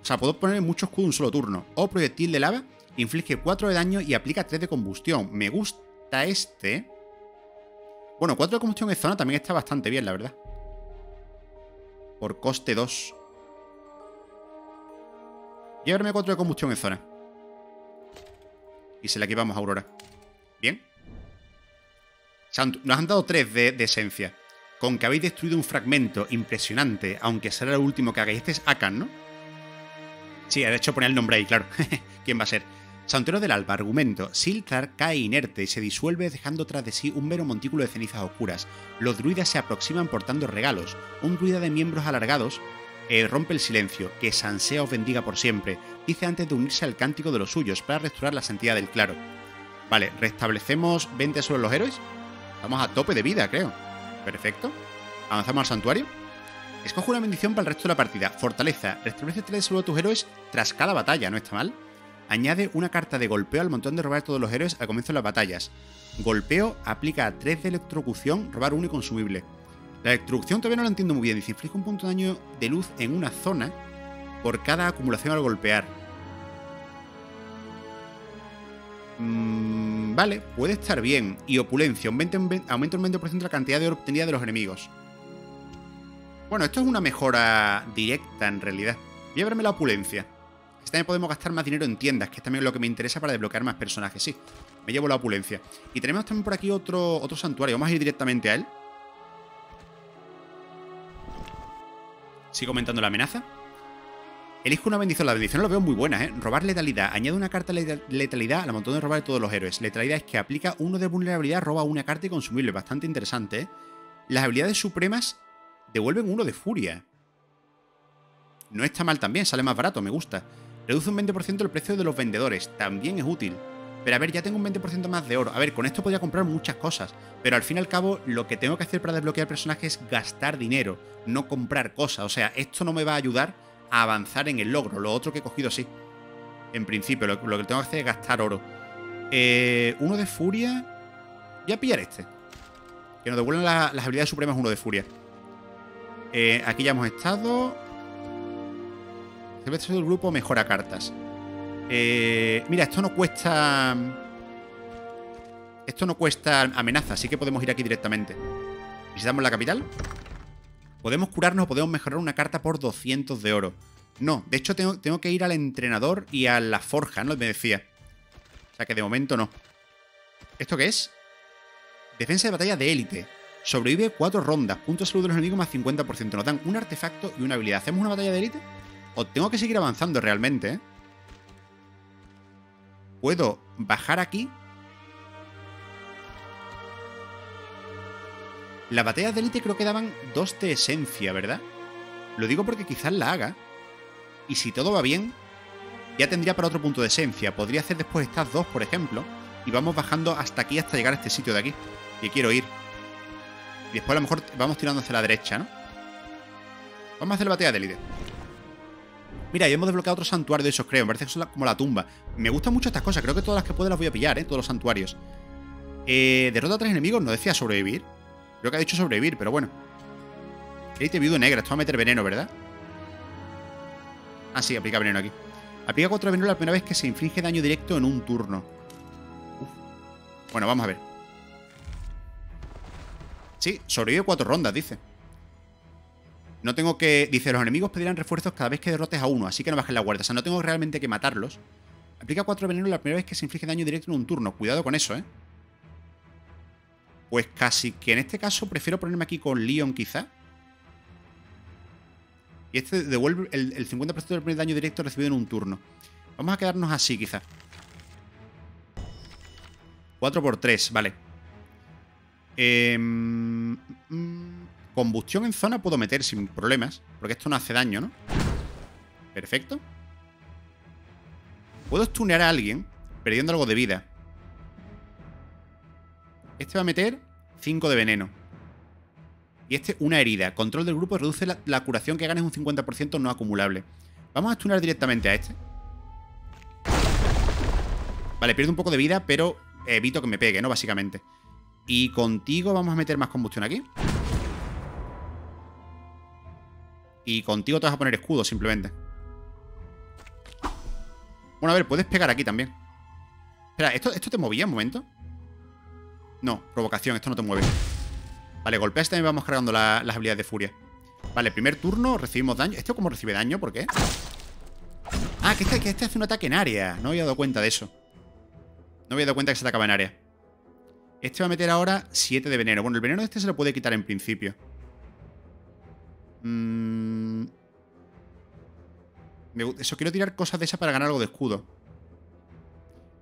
O sea, puedo poner mucho escudo en un solo turno. O proyectil de lava. Inflige 4 de daño y aplica 3 de combustión. Me gusta este. Bueno, 4 de combustión en zona también está bastante bien, la verdad. Por coste 2. Llevarme 4 de combustión en zona. Y se la equipamos a Aurora. Bien. Nos han dado 3 de esencia. Con que habéis destruido un fragmento impresionante, aunque será el último que hagáis. Este es Akhan, ¿no? Sí, de hecho poner el nombre ahí, claro. ¿Quién va a ser? Santuario del Alba, argumento. Silzar cae inerte y se disuelve dejando tras de sí un mero montículo de cenizas oscuras. Los druidas se aproximan portando regalos. Un druida de miembros alargados rompe el silencio. Que Sansea os bendiga por siempre, dice antes de unirse al cántico de los suyos para restaurar la santidad del claro. Vale, restablecemos 20 sobre los héroes. Estamos a tope de vida, creo. Perfecto. Avanzamos al santuario. Escoge una bendición para el resto de la partida. Fortaleza. Restablece 3 sobre tus héroes tras cada batalla. No está mal. Añade una carta de golpeo al montón de robar todos los héroes al comienzo de las batallas. Golpeo aplica a 3 de electrocución, robar 1 y consumible. La electrocución todavía no lo entiendo muy bien. Dice, inflige un punto de daño de luz en una zona por cada acumulación al golpear. Vale, puede estar bien. Y opulencia, aumenta un 20% la cantidad de oro obtenida de los enemigos. Bueno, esto es una mejora directa en realidad. Voy a verme la opulencia. Esta también podemos gastar más dinero en tiendas, que es también lo que me interesa para desbloquear más personajes. Sí, me llevo la opulencia. Y tenemos también por aquí otro santuario. Vamos a ir directamente a él. Sigo aumentando la amenaza. Elijo una bendición. La bendición no la veo muy buena, ¿eh? Robar letalidad. Añade una carta de letalidad al montón de robar de todos los héroes. Letalidad es que aplica 1 de vulnerabilidad, roba 1 carta y consumible. Bastante interesante, ¿eh? Las habilidades supremas devuelven 1 de furia. No está mal también, sale más barato, me gusta. Reduce un 20% el precio de los vendedores. También es útil. Pero a ver, ya tengo un 20% más de oro. A ver, con esto podría comprar muchas cosas. Pero al fin y al cabo, lo que tengo que hacer para desbloquear personajes es gastar dinero, no comprar cosas. O sea, esto no me va a ayudar a avanzar en el logro. Lo otro que he cogido sí. En principio, lo que tengo que hacer es gastar oro. 1 de furia. Voy a pillar este. Que nos devuelvan las habilidades supremas 1 de furia. Aquí ya hemos estado. El resto del grupo mejora cartas. Mira, esto no cuesta. Esto no cuesta amenaza, así que podemos ir aquí directamente. Visitamos la capital. Podemos curarnos, podemos mejorar una carta por 200 de oro. No, de hecho tengo que ir al entrenador y a la forja, ¿no? Me decía. O sea que de momento no. ¿Esto qué es? Defensa de batalla de élite. Sobrevive 4 rondas. Punto de salud de los enemigos más 50%. Nos dan un artefacto y una habilidad. ¿Hacemos una batalla de élite? O tengo que seguir avanzando realmente, ¿eh? Puedo bajar aquí. Las batallas de élite creo que daban 2 de esencia, ¿verdad? Lo digo porque quizás la haga. Y si todo va bien, ya tendría para otro punto de esencia. Podría hacer después estas 2, por ejemplo. Y vamos bajando hasta aquí, hasta llegar a este sitio de aquí. Que quiero ir. Y después a lo mejor vamos tirando hacia la derecha, ¿no? Vamos a hacer la batalla de élite. Mira, ya hemos desbloqueado otro santuario de esos, creo. Me parece que son como la tumba. Me gustan mucho estas cosas. Creo que todas las que pueda las voy a pillar, ¿eh? Todos los santuarios. Derrota a 3 enemigos. No decía sobrevivir. Creo que ha dicho sobrevivir, pero bueno. Elite viudo negra. Esto va a meter veneno, ¿verdad? Ah, sí, aplica veneno aquí. Aplica 4 veneno la primera vez que se inflige daño directo en un turno. Uf. Bueno, vamos a ver. Sí, sobrevive 4 rondas, dice. No tengo que... Dice, los enemigos pedirán refuerzos cada vez que derrotes a uno, así que no bajes la guardia. O sea, no tengo realmente que matarlos. Aplica 4 venenos la primera vez que se inflige daño directo en un turno. Cuidado con eso, ¿eh? Pues casi que en este caso prefiero ponerme aquí con Leon, quizá. Y este devuelve el 50% del primer daño directo recibido en un turno. Vamos a quedarnos así, quizá. 4 por 3, vale. Combustión en zona puedo meter sin problemas, porque esto no hace daño, ¿no? Perfecto. Puedo stunear a alguien perdiendo algo de vida. Este va a meter 5 de veneno. Y este, una herida. Control del grupo reduce la curación que ganes un 50% no acumulable. Vamos a stunear directamente a este. Vale, pierdo un poco de vida, pero evito que me pegue, ¿no? Básicamente. Y contigo vamos a meter más combustión aquí. Y contigo te vas a poner escudo, simplemente. Bueno, a ver, puedes pegar aquí también. Espera, ¿esto te movía un momento? No, provocación, esto no te mueve. Vale, golpeas también vamos cargando las habilidades de furia. Vale, primer turno, recibimos daño. ¿Esto cómo recibe daño? ¿Por qué? Ah, que este hace un ataque en área. No había dado cuenta de eso. No había dado cuenta que se atacaba en área. Este va a meter ahora 7 de veneno. Bueno, el veneno de este se lo puede quitar en principio. Eso, quiero tirar cosas de esas para ganar algo de escudo.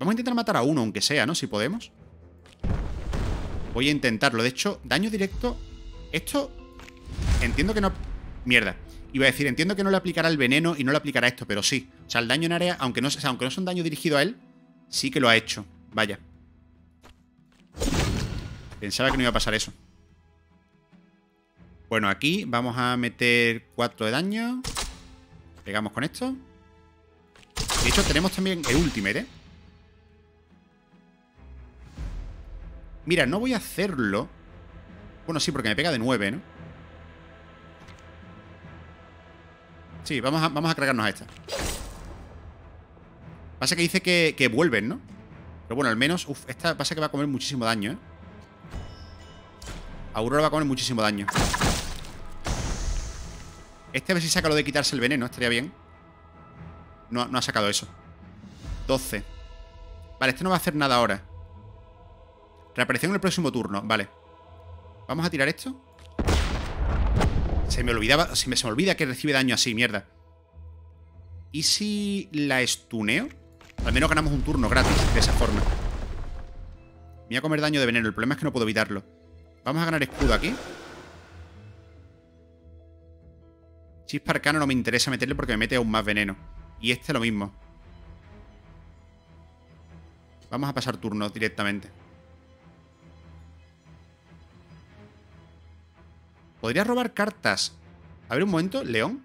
Vamos a intentar matar a uno, aunque sea, ¿no? Si podemos. Voy a intentarlo. De hecho, daño directo. Esto... Entiendo que no... Mierda. Iba a decir, entiendo que no le aplicará el veneno y no le aplicará esto, pero sí. O sea, el daño en área, aunque no es un daño dirigido a él, sí que lo ha hecho. Vaya. Pensaba que no iba a pasar eso. Bueno, aquí vamos a meter 4 de daño. Pegamos con esto. De hecho, tenemos también el ultimate, ¿eh? Mira, no voy a hacerlo. Bueno, sí, porque me pega de 9, ¿no? Sí, vamos a cargarnos a esta. Pasa que dice que vuelven, ¿no? Pero bueno, al menos... Uf, esta pasa que va a comer muchísimo daño, ¿eh? Aurora va a comer muchísimo daño. Este a ver si saca lo de quitarse el veneno. Estaría bien. No ha sacado eso. 12. Vale, este no va a hacer nada ahora. Reaparición en el próximo turno. Vale. Vamos a tirar esto. Se me olvida que recibe daño así, mierda. ¿Y si la estuneo? Al menos ganamos un turno gratis de esa forma. Me voy a comer daño de veneno. El problema es que no puedo evitarlo. Vamos a ganar escudo aquí. Chispa arcano no me interesa meterle porque me mete aún más veneno. Y este lo mismo. Vamos a pasar turnos directamente. Podría robar cartas. A ver un momento, León.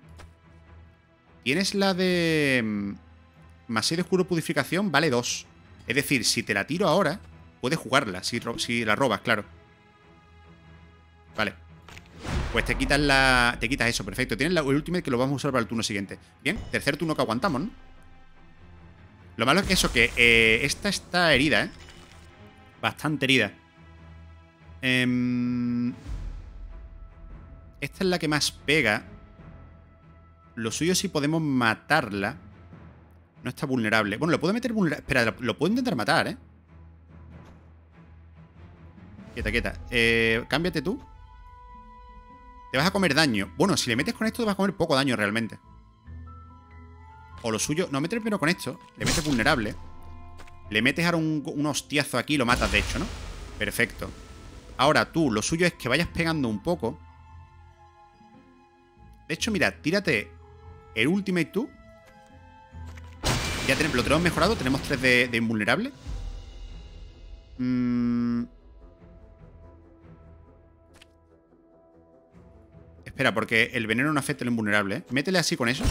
Tienes la de... Más 6 de oscuro purificación, vale 2. Es decir, si te la tiro ahora, puedes jugarla, si la robas, claro. Vale. Pues te quitas eso, perfecto. Tienes el ultimate que lo vamos a usar para el turno siguiente. Bien, tercer turno que aguantamos, ¿no? Lo malo es que eso, que esta está herida, ¿eh? Bastante herida. Esta es la que más pega. Lo suyo si podemos matarla. No está vulnerable. Bueno, lo puedo meter vulnerable. Espera, lo puedo intentar matar, ¿eh? Quieta. Cámbiate tú. Te vas a comer daño. Bueno, si le metes con esto te vas a comer poco daño realmente. O lo suyo... No, meter primero con esto. Le metes vulnerable. Le metes ahora un hostiazo aquí y lo matas, de hecho, ¿no? Perfecto. Ahora tú, lo suyo es que vayas pegando un poco. De hecho, mira, tírate el ultimate tú. Ya lo tenemos mejorado. Tenemos 3 de invulnerable. Espera, porque el veneno no afecta el invulnerable, ¿eh? Métele así con eso.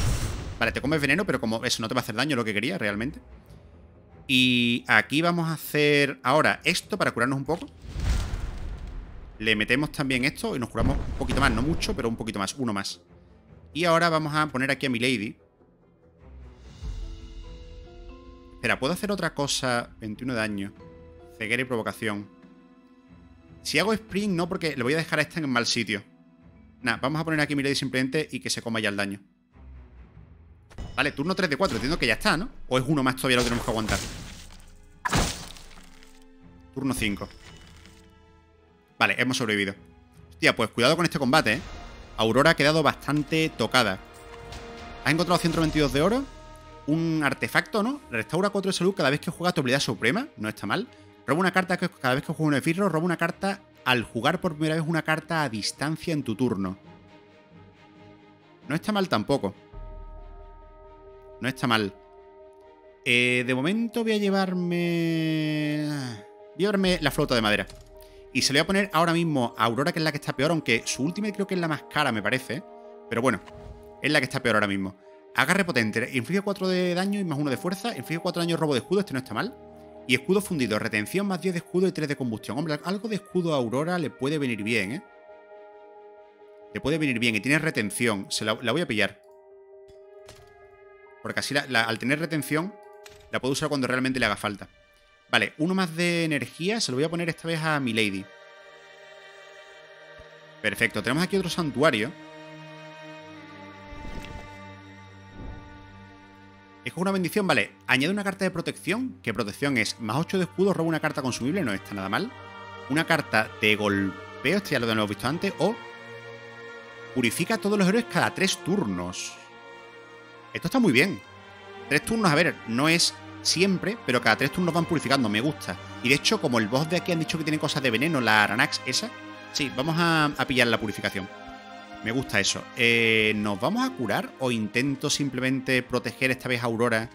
Vale, te comes veneno, pero como eso no te va a hacer daño, lo que quería realmente. Y aquí vamos a hacer ahora esto para curarnos un poco. Le metemos también esto y nos curamos un poquito más. No mucho, pero un poquito más. Uno más. Y ahora vamos a poner aquí a Milady. Espera, ¿puedo hacer otra cosa? 21 de daño. Ceguera y provocación. Si hago sprint, no, porque le voy a dejar a esta en mal sitio. Nada, vamos a poner aquí a Milady simplemente y que se coma ya el daño. Vale, turno 3 de 4. Entiendo que ya está, ¿no? O es uno más todavía lo que tenemos que aguantar. Turno 5. Vale, hemos sobrevivido. Hostia, pues cuidado con este combate, ¿eh? Aurora ha quedado bastante tocada. Has encontrado 122 de oro. Un artefacto, ¿no? Restaura 4 de salud cada vez que juegas tu habilidad suprema. No está mal. Roba una carta cada vez que juegas un esbirro. Roba una carta al jugar por primera vez una carta a distancia en tu turno. No está mal tampoco. No está mal. De momento voy a llevarme... la flauta de madera. Y se le voy a poner ahora mismo a Aurora, que es la que está peor, aunque su ultimate creo que es la más cara, me parece. Pero bueno, es la que está peor ahora mismo. Agarre potente, inflige 4 de daño y más 1 de fuerza, inflige 4 de daño robo de escudo, este no está mal. Y escudo fundido, retención más 10 de escudo y 3 de combustión. Hombre, algo de escudo a Aurora le puede venir bien, ¿eh? Le puede venir bien y tiene retención, la voy a pillar. Porque así al tener retención la puedo usar cuando realmente le haga falta. Vale, uno más de energía. Se lo voy a poner esta vez a Milady. Perfecto, tenemos aquí otro santuario. Es una bendición, vale. Añade una carta de protección. ¿Qué protección es? Más 8 de escudo, roba una carta consumible. No está nada mal. Una carta de golpeo, esto ya lo hemos visto antes. O purifica a todos los héroes cada 3 turnos. Esto está muy bien. 3 turnos, a ver, no es... siempre, pero cada 3 turnos van purificando, me gusta. Y de hecho, como el boss de aquí han dicho que tiene cosas de veneno, la Aranax esa, sí, vamos a pillar la purificación. Me gusta eso. ¿Nos vamos a curar o intento simplemente proteger esta vez a Aurora?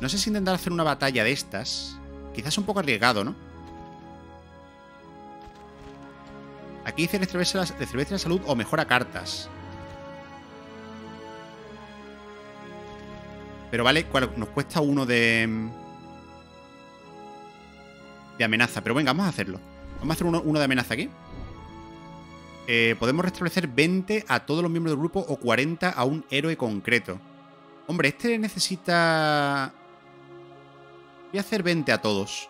No sé si intentar hacer una batalla de estas. Quizás un poco arriesgado, ¿no? Aquí dice restablece la salud o mejora cartas. Pero vale, nos cuesta uno de amenaza. Pero venga, vamos a hacerlo. Vamos a hacer uno de amenaza aquí. Podemos restablecer 20 a todos los miembros del grupo o 40 a un héroe concreto. Hombre, este necesita... Voy a hacer 20 a todos.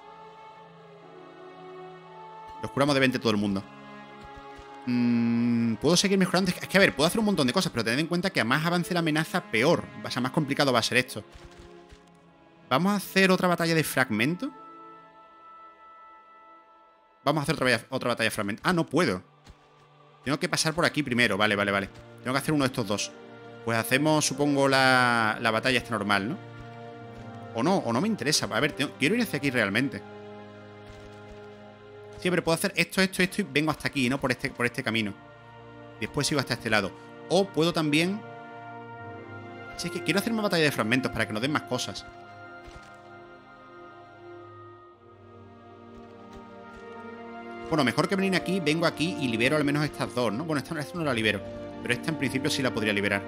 Los curamos de 20 a todo el mundo. Puedo seguir mejorando. Es que a ver, puedo hacer un montón de cosas, pero tened en cuenta que a más avance la amenaza, peor. O sea, más complicado va a ser esto. Vamos a hacer otra batalla de fragmento. Vamos a hacer otra batalla de fragmento. Ah, no puedo. Tengo que pasar por aquí primero. Vale, vale, vale. Tengo que hacer uno de estos dos. Pues hacemos, supongo, la batalla esta normal, ¿no? O no me interesa. A ver, quiero ir hacia aquí realmente. Sí, pero puedo hacer esto y vengo hasta aquí, ¿no? Por este camino. Después sigo hasta este lado. O puedo también... Sí, es que quiero hacer una batalla de fragmentos para que nos den más cosas. Bueno, mejor que venir aquí. Vengo aquí y libero al menos estas dos, ¿no? Bueno, esta no la libero. Pero esta en principio sí la podría liberar.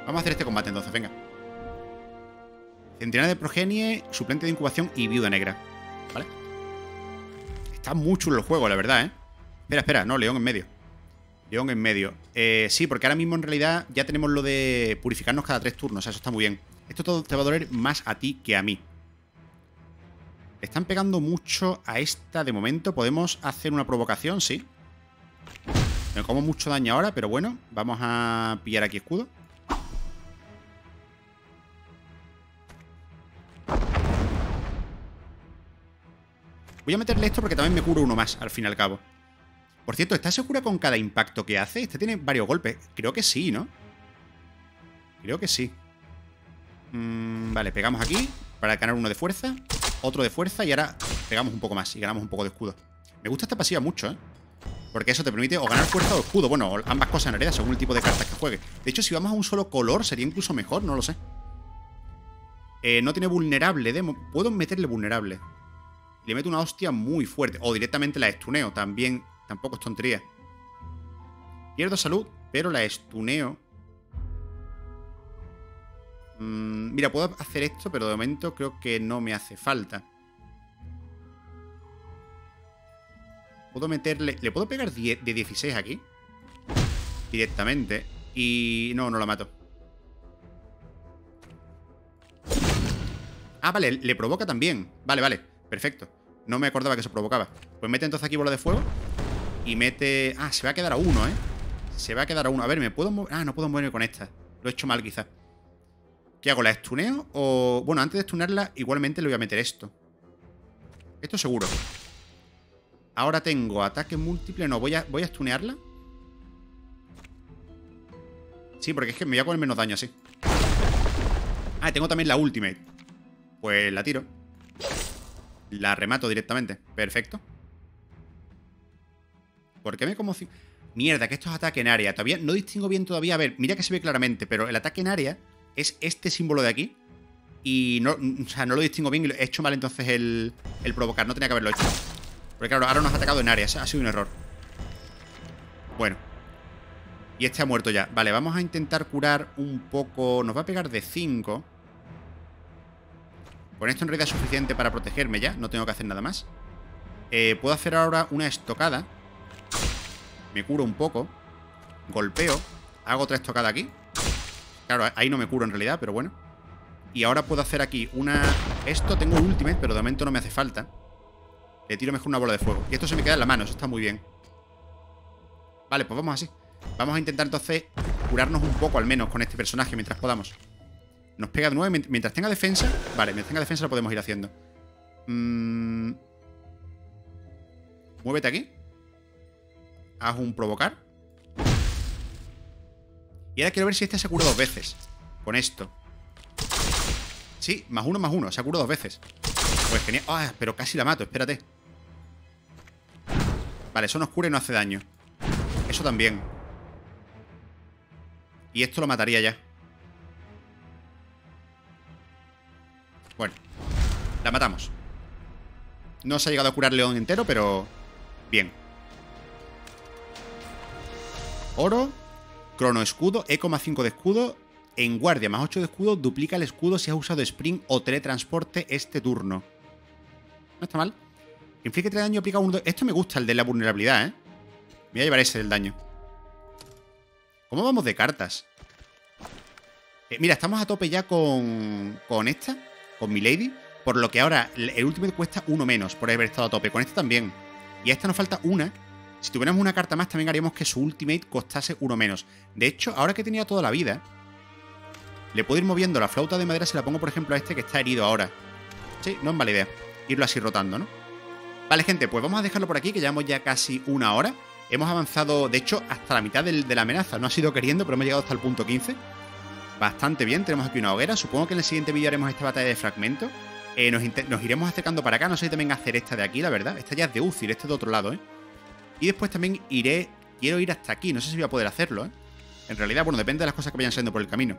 Vamos a hacer este combate entonces, venga. Centinela de progenie, suplente de incubación y viuda negra. ¿Vale? Está muy chulo el juego, la verdad, ¿eh? Espera, no, León en medio. León en medio. Sí, porque ahora mismo en realidad ya tenemos lo de purificarnos cada 3 turnos, o sea, eso está muy bien. Esto todo te va a doler más a ti que a mí. Le están pegando mucho a esta de momento. Podemos hacer una provocación, sí. Me como mucho daño ahora, pero bueno, vamos a pillar aquí escudo. Voy a meterle esto porque también me curo uno más, al fin y al cabo. Por cierto, ¿está segura con cada impacto que hace? Este tiene varios golpes. Creo que sí, ¿no? Creo que sí. Vale, pegamos aquí para ganar uno de fuerza, otro de fuerza y ahora pegamos un poco más y ganamos un poco de escudo. Me gusta esta pasiva mucho, ¿eh? Porque eso te permite o ganar fuerza o escudo. Bueno, ambas cosas en realidad, según el tipo de cartas que juegue. De hecho, si vamos a un solo color sería incluso mejor, no lo sé. No tiene vulnerable. Puedo meterle vulnerable. Le meto una hostia muy fuerte. O directamente la estuneo. También. Tampoco es tontería. Pierdo salud, pero la estuneo. Mira, puedo hacer esto, pero de momento creo que no me hace falta. Puedo meterle... ¿Le puedo pegar de 16 aquí? Directamente. Y... No, no la mato. Ah, vale. Le provoca también. Vale, vale. Perfecto. No me acordaba que se provocaba. Pues mete entonces aquí bola de fuego. Y mete... Ah, se va a quedar a uno, ¿eh? Se va a quedar a uno. A ver, ¿me puedo mover? Ah, no puedo moverme con esta. Lo he hecho mal, quizás. ¿Qué hago? ¿La estuneo? O... Bueno, antes de estunarla, igualmente le voy a meter esto. Esto seguro. Ahora tengo ataque múltiple. No, voy a estunearla. Sí, porque es que me voy a poner menos daño así. Ah, tengo también la ultimate. Pues la tiro. La remato directamente. Perfecto. ¿Por qué me conmociono? Mierda, que esto es ataque en área. Todavía no distingo bien todavía. A ver, mira que se ve claramente, pero el ataque en área es este símbolo de aquí. Y no, o sea, no lo distingo bien y lo he hecho mal entonces el provocar. No tenía que haberlo hecho. Porque claro, ahora nos ha atacado en área. Ha sido un error. Bueno. Y este ha muerto ya. Vale, vamos a intentar curar un poco. Nos va a pegar de 5. Con esto en realidad es suficiente para protegerme ya. No tengo que hacer nada más. Puedo hacer ahora una estocada. Me curo un poco. Golpeo. Hago otra estocada aquí. Claro, ahí no me curo en realidad, pero bueno. Y ahora puedo hacer aquí una... Esto tengo ultimate, pero de momento no me hace falta. Le tiro mejor una bola de fuego. Y esto se me queda en la mano. Eso está muy bien. Vale, pues vamos así. Vamos a intentar entonces curarnos un poco al menos con este personaje mientras podamos. Nos pega de 9. Mientras tenga defensa... Vale, mientras tenga defensa lo podemos ir haciendo. Muévete aquí. Haz un provocar. Y ahora quiero ver si este se cura 2 veces. Con esto. Sí, +1/+1. Se ha curado 2 veces. Pues genial. Ah, pero casi la mato, espérate. Vale, eso nos cura y no hace daño. Eso también. Y esto lo mataría ya. Bueno, la matamos. No se ha llegado a curar León entero, pero bien. Oro, crono escudo, eco +5 de escudo, en guardia +8 de escudo, duplica el escudo si has usado sprint o teletransporte este turno. No está mal. Inflige 3 daño, aplica 1... Esto me gusta, el de la vulnerabilidad, ¿eh? Me voy a llevar ese del daño. ¿Cómo vamos de cartas? Mira, estamos a tope ya con esta, con Milady. Por lo que ahora el ultimate cuesta 1 menos por haber estado a tope. Con esta también. Y a esta nos falta una. Si tuviéramos una carta más, también haríamos que su ultimate costase 1 menos. De hecho, ahora que he tenido toda la vida, le puedo ir moviendo la flauta de madera. Se la pongo, por ejemplo, a este que está herido ahora. Sí, no es mala idea irlo así rotando, ¿no? Vale, gente, pues vamos a dejarlo por aquí, que llevamos ya casi 1 hora. Hemos avanzado, de hecho, hasta la mitad de la amenaza. No ha sido queriendo, pero hemos llegado hasta el punto 15. Bastante bien, tenemos aquí una hoguera. Supongo que en el siguiente vídeo haremos esta batalla de fragmentos. Nos iremos acercando para acá. No sé si también hacer esta de aquí, la verdad. Esta ya es de Ucir, este de otro lado, ¿eh? Y después también iré... Quiero ir hasta aquí. No sé si voy a poder hacerlo, ¿eh? En realidad, bueno, depende de las cosas que vayan saliendo por el camino.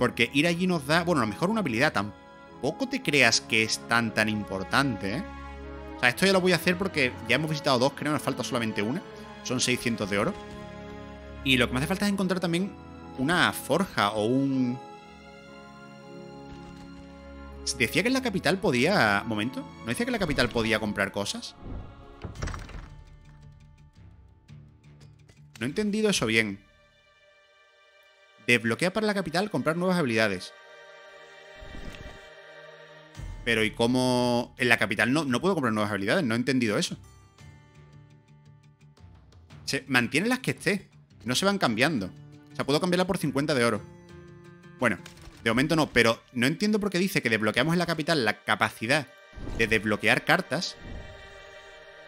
Porque ir allí nos da... Bueno, a lo mejor una habilidad. Tampoco te creas que es tan importante, ¿eh? O sea, esto ya lo voy a hacer porque ya hemos visitado 2, creo. Nos falta solamente una. Son 600 de oro. Y lo que me hace falta es encontrar también una forja o un... ¿Decía que en la capital podía... Momento, ¿no decía que en la capital podía comprar cosas? No he entendido eso bien. Desbloquea para la capital comprar nuevas habilidades. Pero ¿y cómo...? En la capital no puedo comprar nuevas habilidades. No he entendido eso. Se mantienen las que esté. No se van cambiando. O sea, puedo cambiarla por 50 de oro. Bueno... De momento no, pero no entiendo por qué dice que desbloqueamos en la capital la capacidad de desbloquear cartas.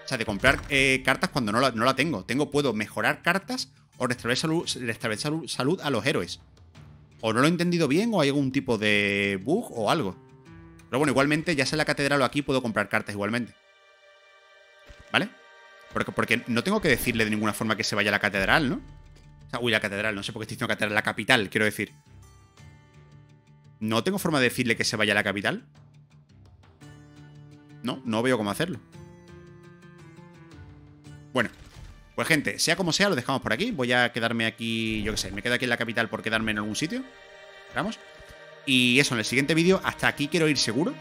O sea, de comprar cartas cuando no la tengo. Puedo mejorar cartas o restablecer salud a los héroes. O no lo he entendido bien o hay algún tipo de bug o algo. Pero bueno, igualmente, ya sea en la catedral o aquí, puedo comprar cartas igualmente. ¿Vale? Porque no tengo que decirle de ninguna forma que se vaya a la catedral, ¿no? O sea, uy, la catedral, no sé por qué estoy diciendo catedral, la capital, quiero decir. ¿No tengo forma de decirle que se vaya a la capital? No veo cómo hacerlo. Bueno, pues gente, sea como sea, lo dejamos por aquí. Voy a quedarme aquí, yo qué sé, me quedo aquí en la capital por quedarme en algún sitio. Esperamos. Y eso, en el siguiente vídeo, hasta aquí quiero ir seguro.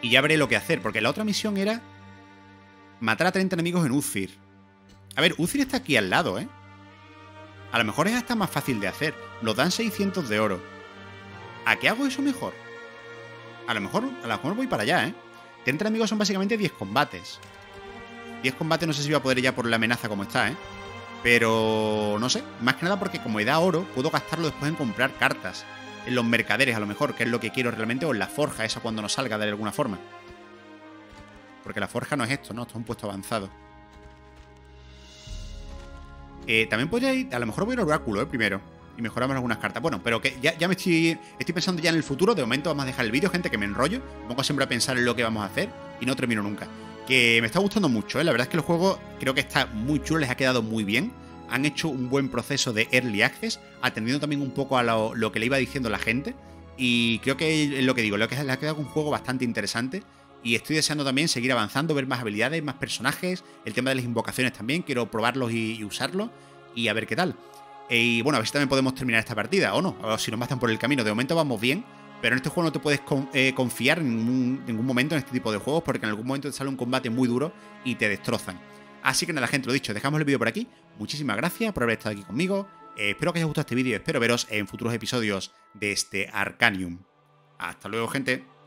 Y ya veré lo que hacer, porque la otra misión era matar a 30 enemigos en Uzir. A ver, Uzir está aquí al lado, ¿eh? A lo mejor es hasta más fácil de hacer. Nos dan 600 de oro. ¿A qué hago eso mejor? A lo mejor voy para allá, ¿eh? 30 enemigos son básicamente 10 combates. 10 combates no sé si voy a poder ya por la amenaza como está, ¿eh? Pero... no sé. Más que nada porque como he dado oro, puedo gastarlo después en comprar cartas. En los mercaderes, a lo mejor, que es lo que quiero realmente. O en la forja esa cuando nos salga de alguna forma. Porque la forja no es esto, ¿no? Esto es un puesto avanzado. También podría ir... A lo mejor voy al oráculo, ¿eh? Primero. Y mejoramos algunas cartas. Bueno, pero que ya me estoy pensando ya en el futuro. De momento vamos a dejar el vídeo, gente, que me enrollo. Me pongo siempre a pensar en lo que vamos a hacer y no termino nunca. Que me está gustando mucho, ¿eh? La verdad es que el juego creo que está muy chulo. Les ha quedado muy bien. Han hecho un buen proceso de Early Access, atendiendo también un poco a lo que le iba diciendo la gente. Y creo que es lo que digo, lo que les ha quedado un juego bastante interesante. Y estoy deseando también seguir avanzando, ver más habilidades, más personajes. El tema de las invocaciones también, quiero probarlos y usarlos. Y a ver qué tal. Y bueno, a ver si también podemos terminar esta partida o no, o si nos matan por el camino. De momento vamos bien, pero en este juego no te puedes confiar en ningún momento en este tipo de juegos, porque en algún momento te sale un combate muy duro y te destrozan. Así que nada, gente, lo dicho, dejamos el vídeo por aquí. Muchísimas gracias por haber estado aquí conmigo. Espero que os haya gustado este vídeo y espero veros en futuros episodios de este Arcanium. Hasta luego, gente.